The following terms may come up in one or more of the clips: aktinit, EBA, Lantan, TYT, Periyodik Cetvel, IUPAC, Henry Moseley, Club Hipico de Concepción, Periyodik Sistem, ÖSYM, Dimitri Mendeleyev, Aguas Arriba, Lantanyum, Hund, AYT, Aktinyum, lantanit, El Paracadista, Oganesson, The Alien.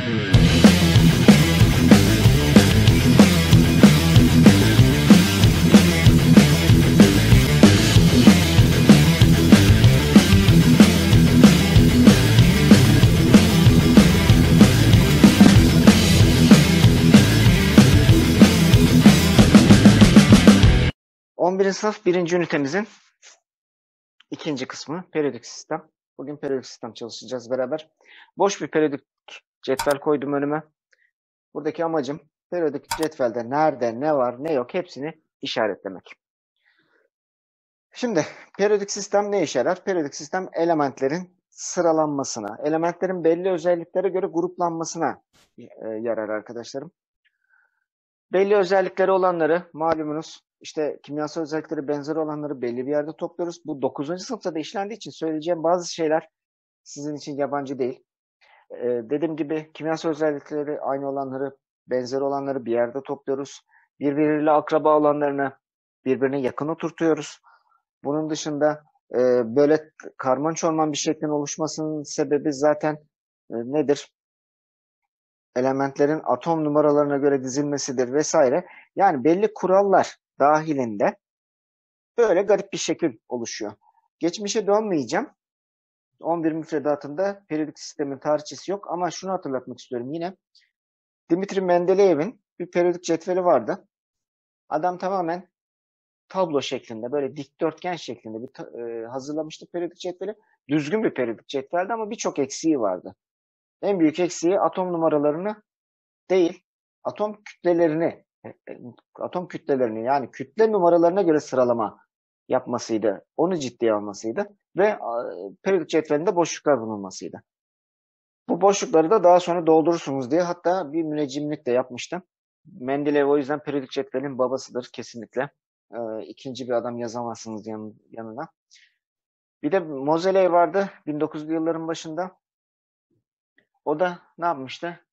11. sınıf 1. ünitemizin ikinci kısmı periyodik sistem. Bugün periyodik sistem çalışacağız beraber. Boş bir periyodik cetvel koydum önüme. Buradaki amacım periyodik cetvelde nerede ne var ne yok hepsini işaretlemek. Şimdi periyodik sistem ne işe yarar? Periyodik sistem elementlerin sıralanmasına, elementlerin belli özelliklere göre gruplanmasına yarar arkadaşlarım. Belli özellikleri olanları malumunuz. İşte kimyasal özellikleri benzeri olanları belli bir yerde topluyoruz. Bu 9. sınıfta da işlendiği için söyleyeceğim bazı şeyler sizin için yabancı değil. Dediğim gibi kimyasal özellikleri aynı olanları, benzeri olanları bir yerde topluyoruz. Birbiriyle akraba olanlarını birbirine yakın oturtuyoruz. Bunun dışında böyle karman çorman bir şeklin oluşmasının sebebi zaten nedir? Elementlerin atom numaralarına göre dizilmesidir vesaire. Yani belli kurallar dahilinde böyle garip bir şekil oluşuyor. Geçmişe dönmeyeceğim. 11 müfredatında periyodik sistemin tarihçesi yok ama şunu hatırlatmak istiyorum yine. Dimitri Mendeleyev'in bir periyodik cetveli vardı. Adam tamamen tablo şeklinde, böyle dikdörtgen şeklinde bir hazırlamıştı periyodik cetveli. Düzgün bir periyodik cetveldi ama birçok eksiği vardı. En büyük eksiği atom numaralarını değil, atom kütlelerini yani kütle numaralarına göre sıralama yapmasıydı. Onu ciddiye almasıydı ve periyodik cetvelinde boşluklar bulunmasıydı. Bu boşlukları da daha sonra doldurursunuz diye hatta bir müneccimlik de yapmıştım. Mendeleev o yüzden periyodik cetvelin babasıdır kesinlikle. İkinci bir adam yazamazsınız yanına. Bir de Moseley vardı 1900'lü yılların başında. O da ne yapmıştı?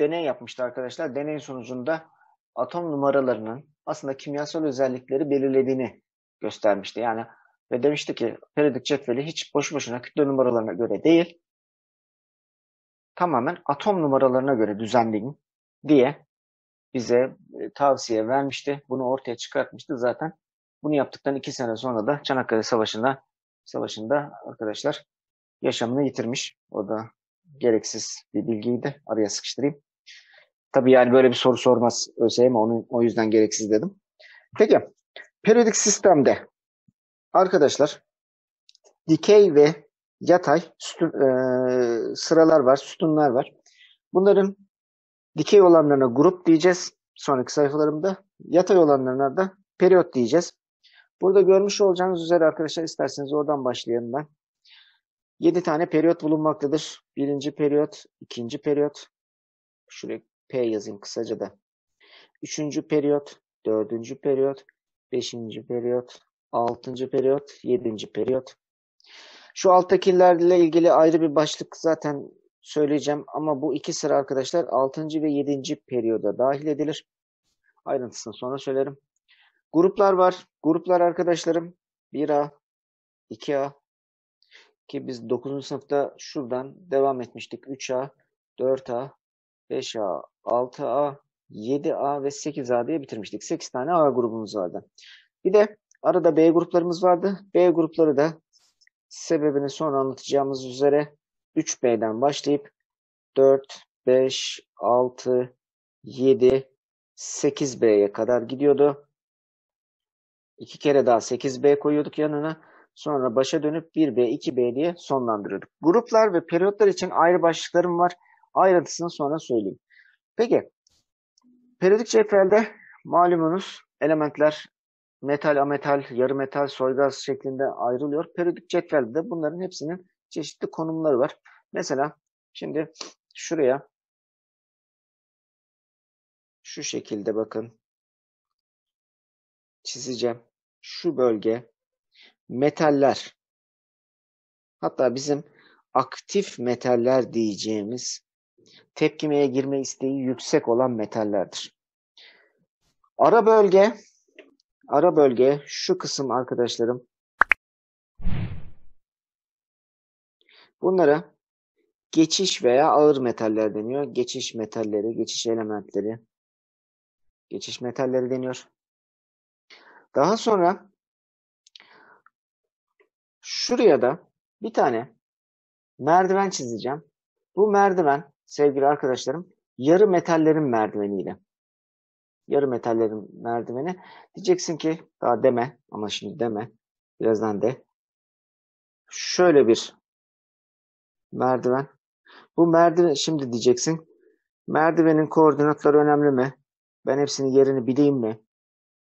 Deney yapmıştı arkadaşlar. Deneyin sonucunda atom numaralarının aslında kimyasal özellikleri belirlediğini göstermişti. Yani ve demişti ki periyodik cetveli hiç boş boşuna kütle numaralarına göre değil, tamamen atom numaralarına göre düzenleyin diye bize tavsiye vermişti. Bunu ortaya çıkartmıştı zaten. Bunu yaptıktan 2 sene sonra da Çanakkale Savaşı'nda arkadaşlar yaşamını yitirmiş. O da gereksiz bir bilgiydi. Araya sıkıştırayım. Tabii yani böyle bir soru sormaz ÖSYM, o yüzden gereksiz dedim. Peki, periyodik sistemde arkadaşlar dikey ve yatay sıralar var, sütunlar var. Bunların dikey olanlarına grup diyeceğiz. Sonraki sayfalarımda yatay olanlarına da periyot diyeceğiz. Burada görmüş olacağınız üzere arkadaşlar isterseniz oradan başlayalım ben. 7 tane periyot bulunmaktadır. 1. periyot, 2. periyot. Şuraya P yazayım kısaca da. 3. periyot, 4. periyot, 5. periyot, 6. periyot, 7. periyot. Şu alttakilerle ilgili ayrı bir başlık zaten söyleyeceğim ama bu iki sıra arkadaşlar 6. ve 7. periyoda dahil edilir. Ayrıntısını sonra söylerim. Gruplar var. Gruplar arkadaşlarım 1A, 2A ki biz 9. sınıfta şuradan devam etmiştik. 3A, 4A, 5A, 6A, 7A ve 8A diye bitirmiştik. 8 tane A grubumuz vardı. Bir de arada B gruplarımız vardı. B grupları da sebebini sonra anlatacağımız üzere 3B'den başlayıp 4, 5, 6, 7, 8B'ye kadar gidiyordu. 2 kere daha 8B koyuyorduk yanına. Sonra başa dönüp 1B, 2B diye sonlandırıyorduk. Gruplar ve periyotlar için ayrı başlıklarım var. Ayrıntısını sonra söyleyeyim. Peki, periyodik cetvelde malumunuz elementler metal, ametal, yarı metal, soygaz şeklinde ayrılıyor. Periyodik cetvelde de bunların hepsinin çeşitli konumları var. Mesela şimdi şuraya şu şekilde bakın çizeceğim. Şu bölge metaller, hatta bizim aktif metaller diyeceğimiz tepkimeye girme isteği yüksek olan metallerdir. Ara bölge şu kısım arkadaşlarım. Bunlara Geçiş veya ağır metaller deniyor. Geçiş metalleri, geçiş elementleri, geçiş metalleri deniyor. Daha sonra şuraya da bir tane merdiven çizeceğim. Bu merdiven sevgili arkadaşlarım yarı metallerin merdiveniyle. Yarı metallerin merdiveni. Diyeceksin ki daha deme ama şimdi deme. Birazdan de. Şöyle bir merdiven. Bu merdiven şimdi diyeceksin. Merdivenin koordinatları önemli mi? Ben hepsinin yerini bileyim mi?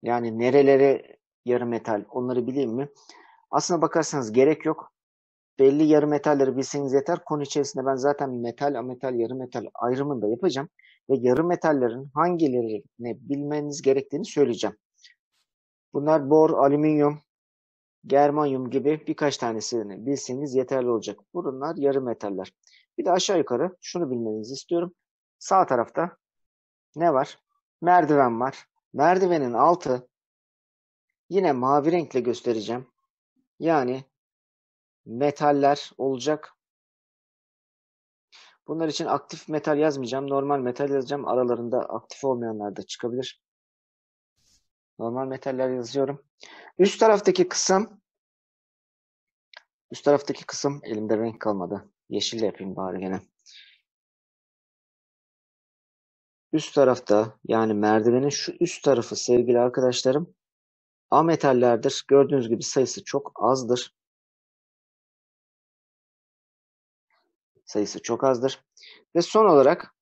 Yani nerelere yarı metal onları bileyim mi? Aslına bakarsanız gerek yok. Belli yarı metalleri bilseniz yeter. Konu içerisinde ben zaten metal, ametal, yarı metal ayrımını da yapacağım. Ve yarı metallerin hangilerini bilmeniz gerektiğini söyleyeceğim. Bunlar bor, alüminyum, germanyum gibi birkaç tanesini bilseniz yeterli olacak. Bunlar yarı metaller. Bir de aşağı yukarı şunu bilmenizi istiyorum. Sağ tarafta ne var? Merdiven var. Merdivenin altı yine mavi renkle göstereceğim. Yani metaller olacak. Bunlar için aktif metal yazmayacağım. Normal metal yazacağım. Aralarında aktif olmayanlar da çıkabilir. Normal metaller yazıyorum. Üst taraftaki kısım. Üst taraftaki kısım. Elimde renk kalmadı. Yeşille yapayım bari gene. Üst tarafta yani merdivenin şu üst tarafı sevgili arkadaşlarım. A metallerdir. Gördüğünüz gibi sayısı çok azdır. Sayısı çok azdır. Ve son olarak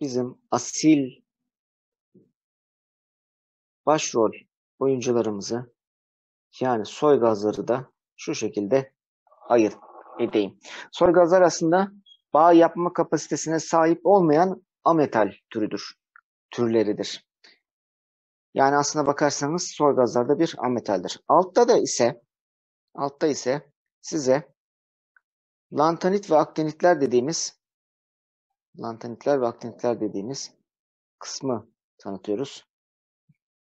bizim asil başrol oyuncularımızı yani soy gazları da şu şekilde ayırt edeyim. Soy gazlar aslında bağ yapma kapasitesine sahip olmayan ametal türleridir. Yani aslına bakarsanız soy gazlar da bir ametaldir. Altta ise size lantanit ve aktinitler dediğimiz kısmı tanıtıyoruz.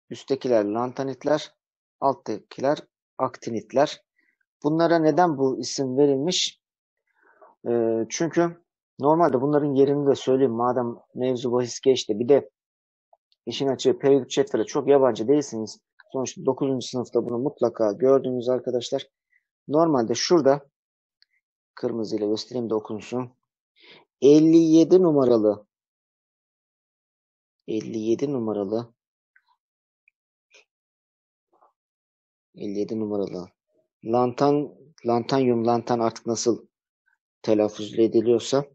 Üsttekiler lantanitler, alttakiler aktinitler. Bunlara neden bu isim verilmiş? Çünkü normalde bunların yerini de söyleyeyim madem mevzu bahis geçti. Bir de işin açığı periyodik cetvel'e çok yabancı değilsiniz. Sonuçta 9. sınıfta bunu mutlaka gördüğünüz arkadaşlar. Normalde şurada kırmızıyla göstereyim de okunsun. 57 numaralı Lantanyum artık nasıl telaffuz ediliyorsa.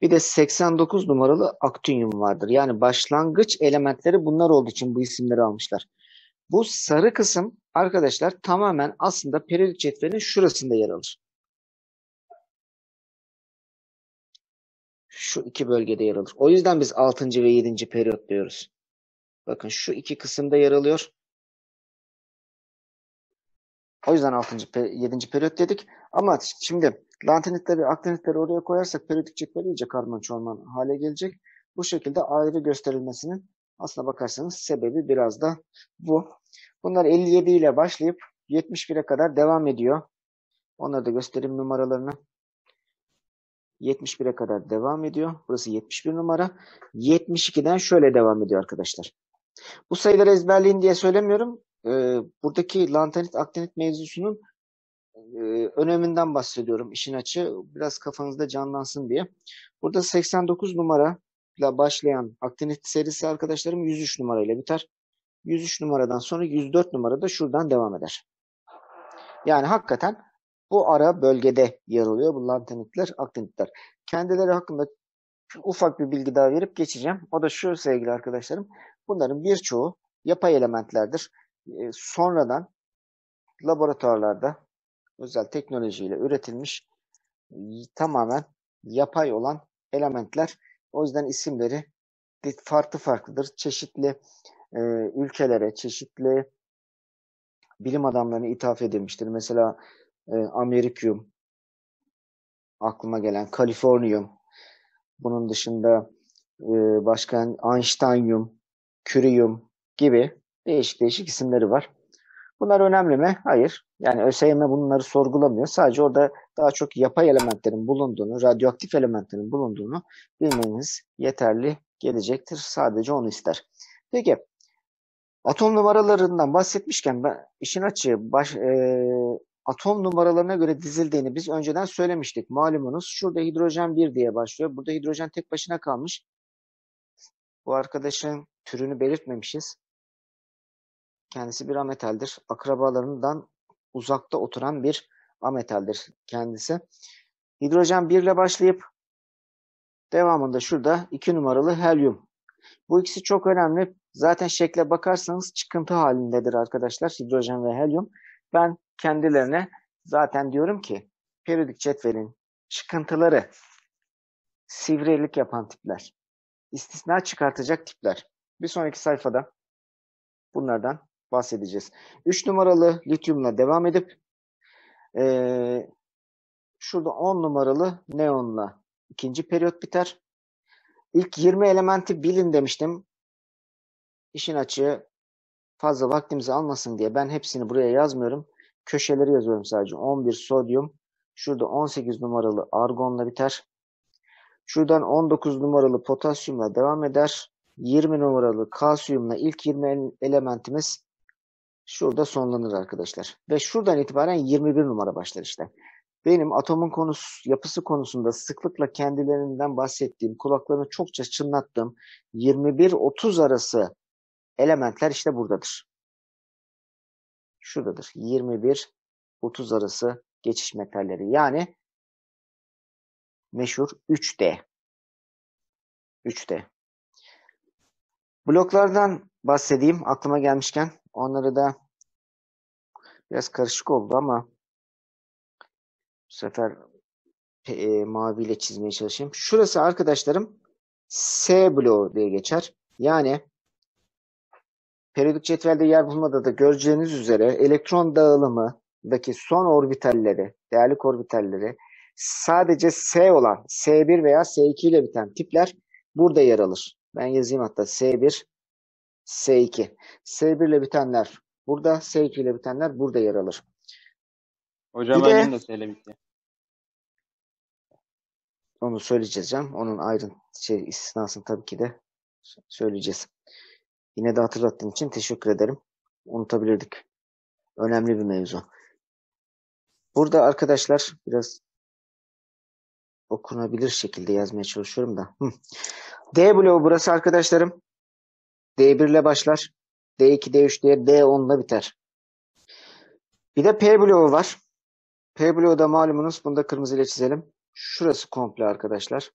Bir de 89 numaralı Aktinyum vardır. Yani başlangıç elementleri bunlar olduğu için bu isimleri almışlar. Bu sarı kısım arkadaşlar tamamen aslında periyodik cetvelin şurasında yer alır. Şu iki bölgede yer alır. O yüzden biz 6. ve 7. periyot diyoruz. Bakın şu iki kısımda yer alıyor. O yüzden 6. 7. periyot dedik. Ama şimdi lantanitleri, aktinitleri oraya koyarsak periyodik cetvel iyice karman çorman hale gelecek. Bu şekilde ayrı gösterilmesinin aslına bakarsanız sebebi biraz da bu. Bunlar 57 ile başlayıp 71'e kadar devam ediyor. Onları da göstereyim numaralarını. 71'e kadar devam ediyor. Burası 71 numara. 72'den şöyle devam ediyor arkadaşlar. Bu sayıları ezberleyin diye söylemiyorum. Buradaki lantanit, aktinit mevzusunun öneminden bahsediyorum. İşin açığı biraz kafanızda canlansın diye. Burada 89 numara ile başlayan aktinit serisi arkadaşlarım 103 numarayla biter. 103 numaradan sonra 104 numara da şuradan devam eder. Yani hakikaten bu ara bölgede yer alıyor bu lantanitler, aktinitler. Kendileri hakkında ufak bir bilgi daha verip geçeceğim. O da şu sevgili arkadaşlarım. Bunların birçoğu yapay elementlerdir. Sonradan laboratuvarlarda özel teknolojiyle üretilmiş tamamen yapay olan elementler. O yüzden isimleri farklı farklıdır. Çeşitli ülkelere, çeşitli bilim adamlarına ithaf edilmiştir. Mesela amerikyum, aklıma gelen kaliforniyum, bunun dışında başka Einsteinyum, küriyum gibi değişik isimleri var. Bunlar önemli mi? Hayır. Yani ÖSYM bunları sorgulamıyor. Sadece orada daha çok yapay elementlerin bulunduğunu, radyoaktif elementlerin bulunduğunu bilmeniz yeterli gelecektir. Sadece onu ister. Peki, atom numaralarından bahsetmişken ben işin açığı atom numaralarına göre dizildiğini biz önceden söylemiştik. Malumunuz şurada hidrojen 1 diye başlıyor. Burada hidrojen tek başına kalmış. Bu arkadaşın türünü belirtmemişiz. Kendisi bir ametaldir. Akrabalarından uzakta oturan bir ametaldir kendisi. Hidrojen 1 ile başlayıp devamında şurada 2 numaralı helyum. Bu ikisi çok önemli. Zaten şekle bakarsanız çıkıntı halindedir arkadaşlar hidrojen ve helyum. Ben kendilerine zaten diyorum ki periyodik cetvelin çıkıntıları sivrilik yapan tipler. İstisna çıkartacak tipler. Bir sonraki sayfada bunlardan bahsedeceğiz. 3 numaralı lityumla devam edip şurada 10 numaralı neonla ikinci periyot biter. İlk 20 elementi bilin demiştim. İşin açığı fazla vaktimizi almasın diye ben hepsini buraya yazmıyorum. Köşeleri yazıyorum sadece. 11 sodyum. Şurada 18 numaralı argonla biter. Şuradan 19 numaralı potasyumla devam eder. 20 numaralı kalsiyumla ilk 20 elementimiz şurada sonlanır arkadaşlar. Ve şuradan itibaren 21 numara başlar işte. Benim atomun yapısı konusunda sıklıkla kendilerinden bahsettiğim, kulaklarını çokça çınlattığım 21-30 arası elementler işte buradadır. Şuradadır. 21-30 arası geçiş metalleri. Yani meşhur 3D. 3D. Bloklardan bahsedeyim aklıma gelmişken. Onları da biraz karışık oldu ama bu sefer maviyle çizmeye çalışayım. Şurası arkadaşlarım S bloğu diye geçer. Yani periyodik cetvelde yer bulmada da göreceğiniz üzere elektron dağılımındaki son orbitalleri, değerlik orbitalleri sadece S olan S1 veya S2 ile biten tipler burada yer alır. Ben yazayım hatta S1, S2. S1 ile bitenler burada, S2 ile bitenler burada yer alır. Hocam bir de söylemişti. Onu söyleyeceğiz canım. Onun istisnasını tabii ki de söyleyeceğiz. Yine de hatırlattığın için teşekkür ederim. Unutabilirdik. Önemli bir mevzu. Burada arkadaşlar biraz okunabilir şekilde yazmaya çalışıyorum da. D bloğu burası arkadaşlarım. D1 ile başlar. D2, D3 diye D10 ile biter. Bir de P bloğu var. P bloğu da malumunuz. Bunu da kırmızıyla çizelim. Şurası komple arkadaşlar.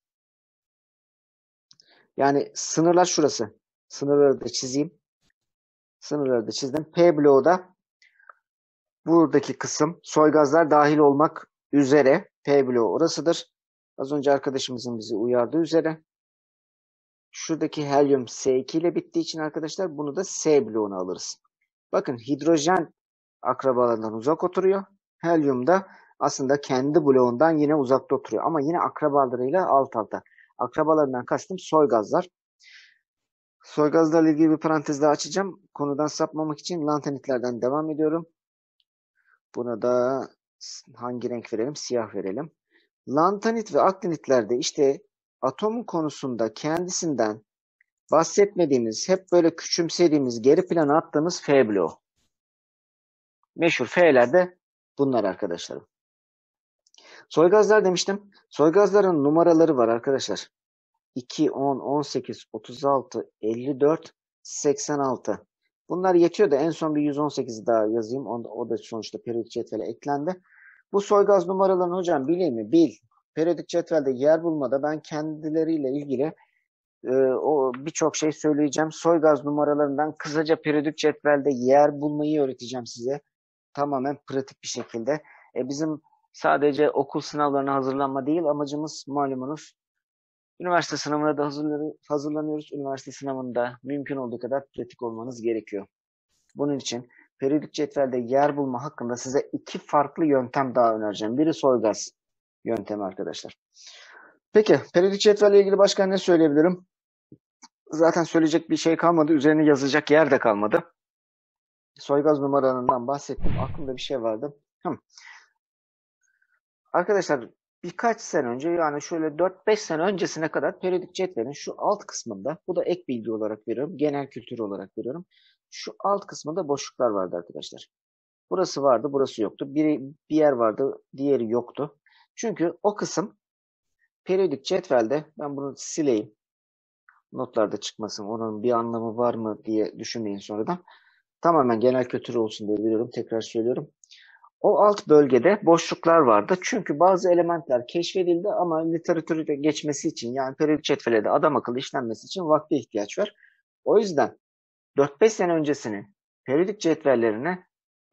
Yani sınırlar şurası. Sınırları da çizeyim. Sınırları da çizdim. P bloğu da buradaki kısım soy gazlar dahil olmak üzere P bloğu orasıdır. Az önce arkadaşımızın bizi uyardığı üzere. Şuradaki helyum S2 ile bittiği için arkadaşlar bunu da S bloğuna alırız. Bakın hidrojen akrabalarından uzak oturuyor. Helyum da aslında kendi bloğundan yine uzakta oturuyor. Ama yine akrabalarıyla alt alta. Akrabalarından kastım soy gazlar. Soy gazlarla ilgili bir parantez daha açacağım. Konudan sapmamak için lantanitlerden devam ediyorum. Buna da hangi renk verelim? Siyah verelim. Lantanit ve aktinitlerde işte atom konusunda kendisinden bahsetmediğimiz, hep böyle küçümsediğimiz, geri plana attığımız F bloğu. Meşhur F'ler de bunlar arkadaşlarım. Soygazlar demiştim. Soygazların numaraları var arkadaşlar. 2, 10, 18, 36, 54, 86. Bunlar yetiyor da en son bir 118 daha yazayım. O da sonuçta periyodik cetvele eklendi. Bu soygaz numaralarını hocam bileyim mi? Bil. Periyodik cetvelde yer bulmada ben kendileriyle ilgili birçok şey söyleyeceğim. Soygaz numaralarından kısaca periyodik cetvelde yer bulmayı öğreteceğim size. Tamamen pratik bir şekilde. Bizim sadece okul sınavlarına hazırlanma değil, amacımız malumunuz. Üniversite sınavına da hazırlanıyoruz. Üniversite sınavında mümkün olduğu kadar pratik olmanız gerekiyor. Bunun için periyodik cetvelde yer bulma hakkında size 2 farklı yöntem daha önereceğim. Biri soygaz yöntemi arkadaşlar. Peki periyodik cetvelle ilgili başka ne söyleyebilirim? Zaten söyleyecek bir şey kalmadı. Üzerine yazacak yer de kalmadı. soygaz numaralarından bahsettim. Aklımda bir şey vardı. Arkadaşlar birkaç sene önce, yani şöyle 4-5 sene öncesine kadar periyodik cetvelin şu alt kısmında, bu da ek bilgi olarak veriyorum, genel kültür olarak veriyorum. Şu alt kısmında boşluklar vardı arkadaşlar. Burası vardı, burası yoktu. Bir yer vardı, diğeri yoktu. Çünkü o kısım periyodik cetvelde, ben bunu sileyim, notlarda çıkmasın, onun bir anlamı var mı diye düşünmeyin sonradan. Tamamen genel kültür olsun diye biliyorum, tekrar söylüyorum. O alt bölgede boşluklar vardı. Çünkü bazı elementler keşfedildi ama literatürde geçmesi için, yani periyodik cetvelede adam akıllı işlenmesi için vakte ihtiyaç var. O yüzden 4-5 sene öncesinin periyodik cetvellerine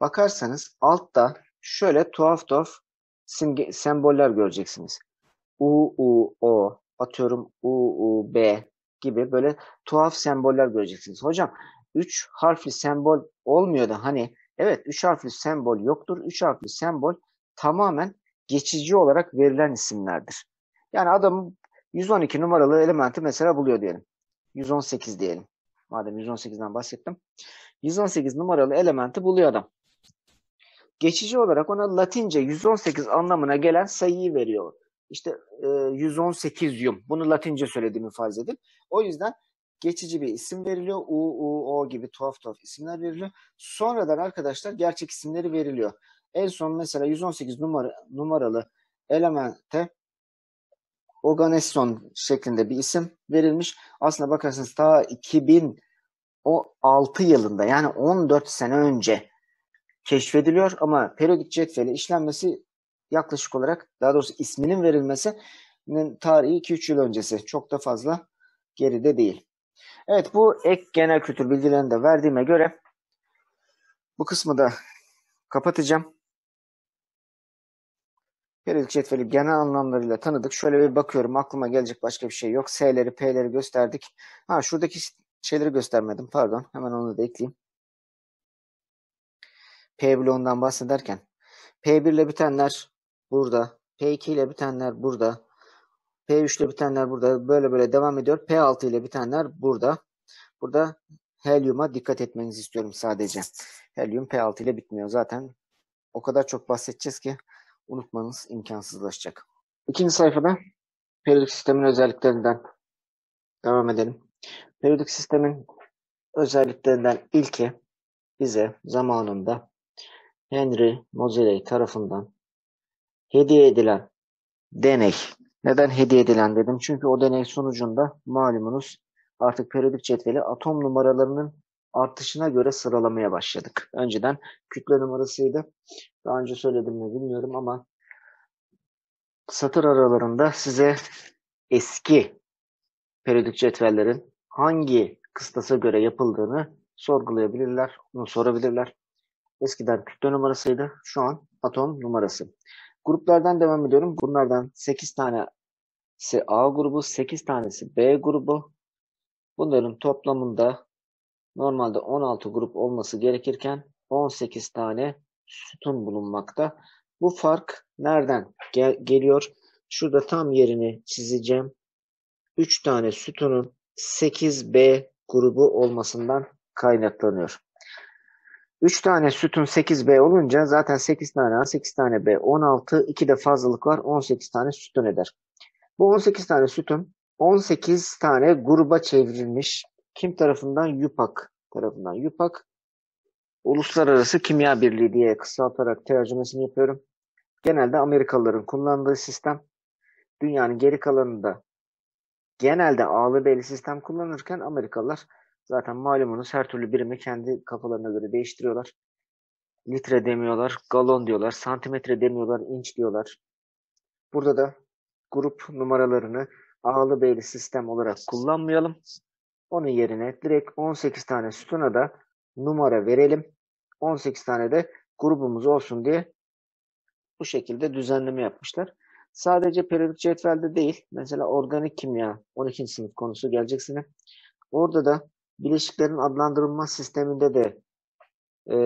bakarsanız altta şöyle tuhaf semboller göreceksiniz. U, O, atıyorum U, B gibi böyle tuhaf semboller göreceksiniz. Hocam 3 harfli sembol olmuyor da hani... Evet, 3 harfli sembol yoktur. 3 harfli sembol tamamen geçici olarak verilen isimlerdir. Yani adam 112 numaralı elementi mesela buluyor diyelim. 118 diyelim. Madem 118'den bahsettim. 118 numaralı elementi buluyor adam. Geçici olarak ona Latince 118 anlamına gelen sayıyı veriyor. İşte 118'yum. Bunu Latince söylediğimi farz edin. O yüzden geçici bir isim veriliyor. U, O gibi tuhaf isimler veriliyor. Sonradan arkadaşlar gerçek isimleri veriliyor. En son mesela 118 numaralı elemente Oganesson şeklinde bir isim verilmiş. Aslına bakarsanız ta 2006 yılında, yani 14 sene önce keşfediliyor ama periyodik cetveli işlenmesi yaklaşık olarak, daha doğrusu isminin verilmesinin tarihi 2-3 yıl öncesi. Çok da fazla geride değil. Evet, bu ek genel kültür bilgilerini de verdiğime göre bu kısmı da kapatacağım. Periyodik cetveli genel anlamlarıyla tanıdık. Şöyle bir bakıyorum, aklıma gelecek başka bir şey yok. S'leri, P'leri gösterdik. Şuradaki şeyleri göstermedim, pardon. Hemen onu da ekleyeyim. P bloğundan bahsederken P1 ile bitenler burada, P2 ile bitenler burada, P3 ile bitenler burada. Böyle devam ediyor. P6 ile bitenler burada. Burada helyuma dikkat etmenizi istiyorum sadece. Helyum P6 ile bitmiyor zaten. O kadar çok bahsedeceğiz ki unutmanız imkansızlaşacak. İkinci sayfada periyodik sistemin özelliklerinden devam edelim. Periyodik sistemin özelliklerinden ilki bize zamanında Henry Moseley tarafından hediye edilen deney. Neden hediye edilen dedim? Çünkü o deney sonucunda malumunuz artık periyodik cetveli atom numaralarının artışına göre sıralamaya başladık. Önceden kütle numarasıydı. Daha önce söyledim mi bilmiyorum ama satır aralarında size eski periyodik cetvellerin hangi kıstasa göre yapıldığını sorgulayabilirler, bunu sorabilirler. Eskiden kütle numarasıydı, şu an atom numarası. Gruplardan devam ediyorum. Bunlardan 8 tanesi A grubu, 8 tanesi B grubu. Bunların toplamında normalde 16 grup olması gerekirken 18 tane sütun bulunmakta. Bu fark nereden geliyor? Şurada tam yerini çizeceğim. 3 tane sütunun 8B grubu olmasından kaynaklanıyor. 3 tane sütun 8B olunca zaten 8 tane A, 8 tane B, 16, 2 de fazlalık var, 18 tane sütun eder. Bu 18 tane sütun 18 tane gruba çevrilmiş. Kim tarafından? IUPAC tarafından. IUPAC, Uluslararası Kimya Birliği diye kısaltarak tercümesini yapıyorum. Genelde Amerikalıların kullandığı sistem. Dünyanın geri kalanında genelde A'lı B'li sistem kullanırken Amerikalılar zaten malumunuz her türlü birimi kendi kafalarına göre değiştiriyorlar. Litre demiyorlar, galon diyorlar, santimetre demiyorlar, inç diyorlar. Burada da grup numaralarını A'lı B'li sistem olarak kullanmayalım. Onun yerine direkt 18 tane sütuna da numara verelim. 18 tane de grubumuz olsun diye bu şekilde düzenleme yapmışlar. Sadece periyodik cetvelde değil, mesela organik kimya 12. sınıf konusu gelecek sene. Orada da bileşiklerin adlandırılma sisteminde de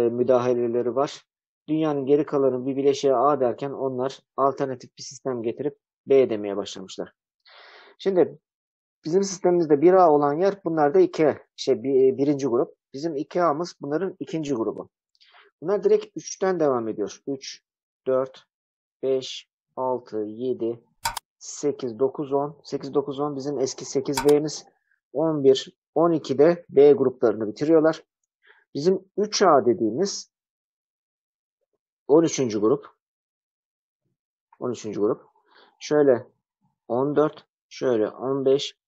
müdahaleleri var. Dünyanın geri kalanı bir bileşiğe A derken onlar alternatif bir sistem getirip B demeye başlamışlar. Şimdi bizim sistemimizde 1A olan yer, bunlar da 2, birinci grup. Bizim 2A'mız bunların ikinci grubu. Bunlar direkt 3'ten devam ediyor. 3, 4, 5, 6, 7, 8, 9, 10. 8, 9, 10 bizim eski 8B'miz. 11, 12'de B gruplarını bitiriyorlar. Bizim 3A dediğimiz 13. grup. 13. grup. Şöyle 14, şöyle 15,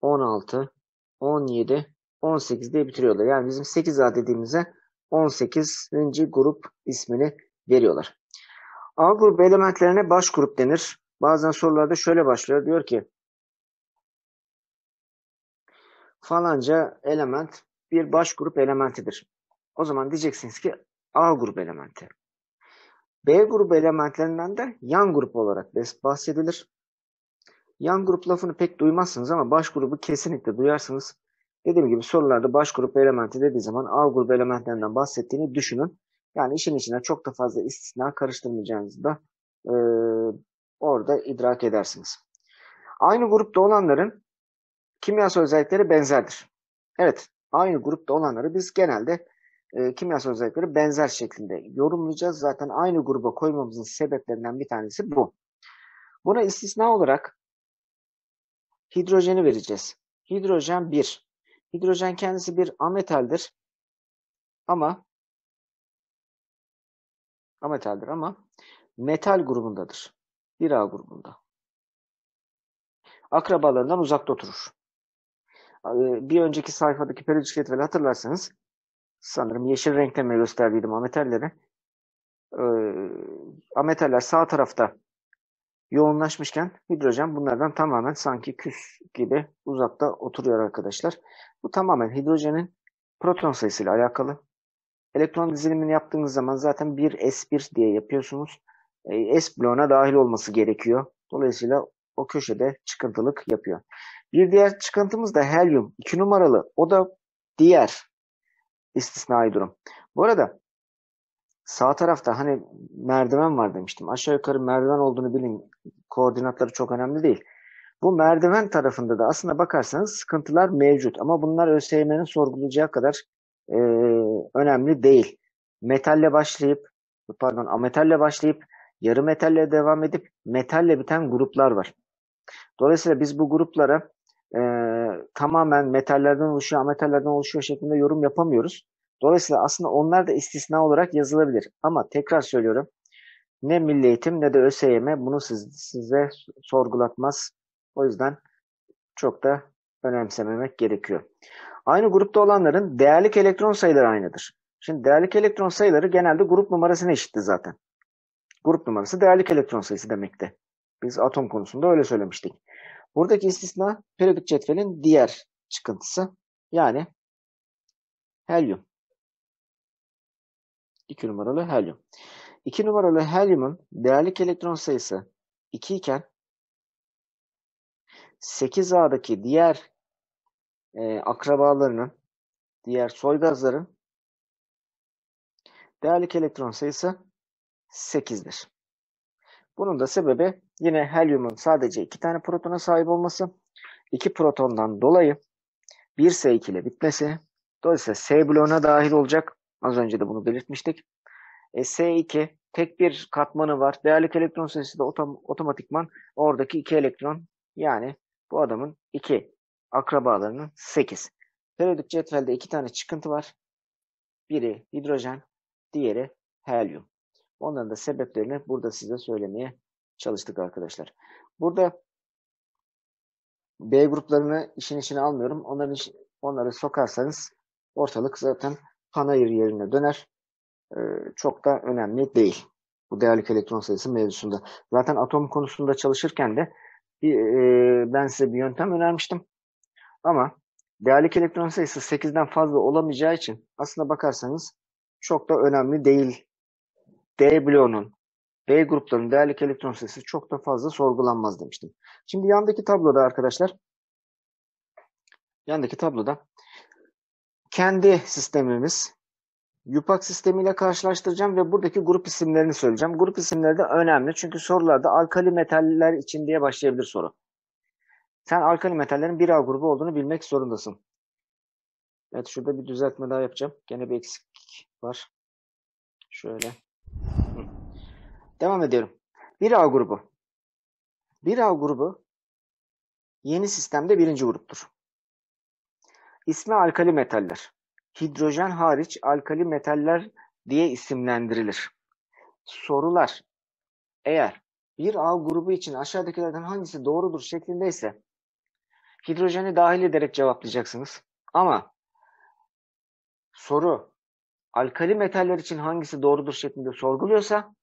16, 17, 18 diye bitiriyorlar. Yani bizim 8A dediğimize 18. grup ismini veriyorlar. A grubu elementlerine baş grup denir. Bazen sorularda şöyle başlıyor. Diyor ki falanca element bir baş grup elementidir. O zaman diyeceksiniz ki A grubu elementi. B grubu elementlerinden de yan grup olarak bahsedilir. Yan grup lafını pek duymazsınız ama baş grubu kesinlikle duyarsınız. Dediğim gibi sorularda baş grup elementi dediği zaman A grubu elementlerinden bahsettiğini düşünün. Yani işin içine çok da fazla istisna karıştırmayacağınızı da orada idrak edersiniz. Aynı grupta olanların kimyasal özellikleri benzerdir. Evet, aynı grupta olanları biz genelde kimyasal özellikleri benzer şeklinde yorumlayacağız. Zaten aynı gruba koymamızın sebeplerinden bir tanesi bu. Buna istisna olarak hidrojeni vereceğiz. Hidrojen 1. Hidrojen kendisi bir ametaldir. Ama metal grubundadır. 1A grubunda. Akrabalarından uzakta oturur. Bir önceki sayfadaki periyodik cetveli hatırlarsanız sanırım yeşil renklemeye gösterdiydim ametalleri. Ametaller sağ tarafta yoğunlaşmışken hidrojen bunlardan tamamen sanki küs gibi uzakta oturuyor arkadaşlar. Bu tamamen hidrojenin proton sayısıyla alakalı. Elektron dizilimini yaptığınız zaman zaten 1s1 diye yapıyorsunuz. S bloğuna dahil olması gerekiyor. Dolayısıyla o köşede çıkıntılık yapıyor. Bir diğer çıkıntımız da helyum. 2 numaralı. O da diğer istisnai durum. Bu arada sağ tarafta hani merdiven var demiştim. Aşağı yukarı merdiven olduğunu bilin. Koordinatları çok önemli değil. Bu merdiven tarafında da aslında bakarsanız sıkıntılar mevcut. Ama bunlar ÖSYM'nin sorgulayacağı kadar önemli değil. Ametalle başlayıp yarı metalle devam edip metalle biten gruplar var. Dolayısıyla biz bu gruplara tamamen ametallerden oluşuyor şeklinde yorum yapamıyoruz. Dolayısıyla aslında onlar da istisna olarak yazılabilir. Ama tekrar söylüyorum, ne Milli Eğitim ne de ÖSYM bunu size sorgulatmaz. O yüzden çok da önemsememek gerekiyor. Aynı grupta olanların değerlik elektron sayıları aynıdır. Şimdi değerlik elektron sayıları genelde grup numarasına eşitti zaten. Grup numarası değerlik elektron sayısı demekti. Biz atom konusunda öyle söylemiştik. Buradaki istisna periyodik cetvelin diğer çıkıntısı. Yani helyum. 2 numaralı helyum. 2 numaralı helyumun değerlik elektron sayısı 2 iken 8A'daki diğer akrabalarının, diğer soy gazların değerlik elektron sayısı 8'dir. Bunun da sebebi yine helyumun sadece 2 tane protona sahip olması, 2 protondan dolayı 1S2 ile bitmesi. Dolayısıyla S bloğuna dahil olacak. Az önce de bunu belirtmiştik. S2 tek bir katmanı var. Değerlik elektron sayısı da otomatikman oradaki 2 elektron. Yani bu adamın 2, akrabalarının 8. Periyodik cetvelde 2 tane çıkıntı var. Biri hidrojen, diğeri helyum. Onların da sebeplerini burada size söylemeye çalıştık arkadaşlar. Burada B gruplarını işin içine almıyorum. Onları sokarsanız ortalık zaten panayır yerine döner. Çok da önemli değil. Bu değerlik elektron sayısı mevzusunda. Zaten atom konusunda çalışırken de ben size bir yöntem önermiştim. Ama değerlik elektron sayısı 8'den fazla olamayacağı için aslına bakarsanız çok da önemli değil. D bloğunun, B gruplarının değerlik elektron sayısı çok da fazla sorgulanmaz demiştim. Şimdi yandaki tabloda arkadaşlar, kendi sistemimiz IUPAC sistemiyle karşılaştıracağım ve buradaki grup isimlerini söyleyeceğim. Grup isimleri de önemli çünkü sorularda alkali metaller için diye başlayabilir soru. Sen alkali metallerin 1A grubu olduğunu bilmek zorundasın. Evet, şurada bir düzeltme daha yapacağım. Gene bir eksik var. Şöyle. Devam ediyorum. 1A grubu. 1A grubu yeni sistemde birinci gruptur. İsmi alkali metaller. Hidrojen hariç alkali metaller diye isimlendirilir. Sorular. Eğer 1A grubu için aşağıdakilerden hangisi doğrudur şeklindeyse hidrojeni dahil ederek cevaplayacaksınız. Ama soru alkali metaller için hangisi doğrudur şeklinde sorguluyorsa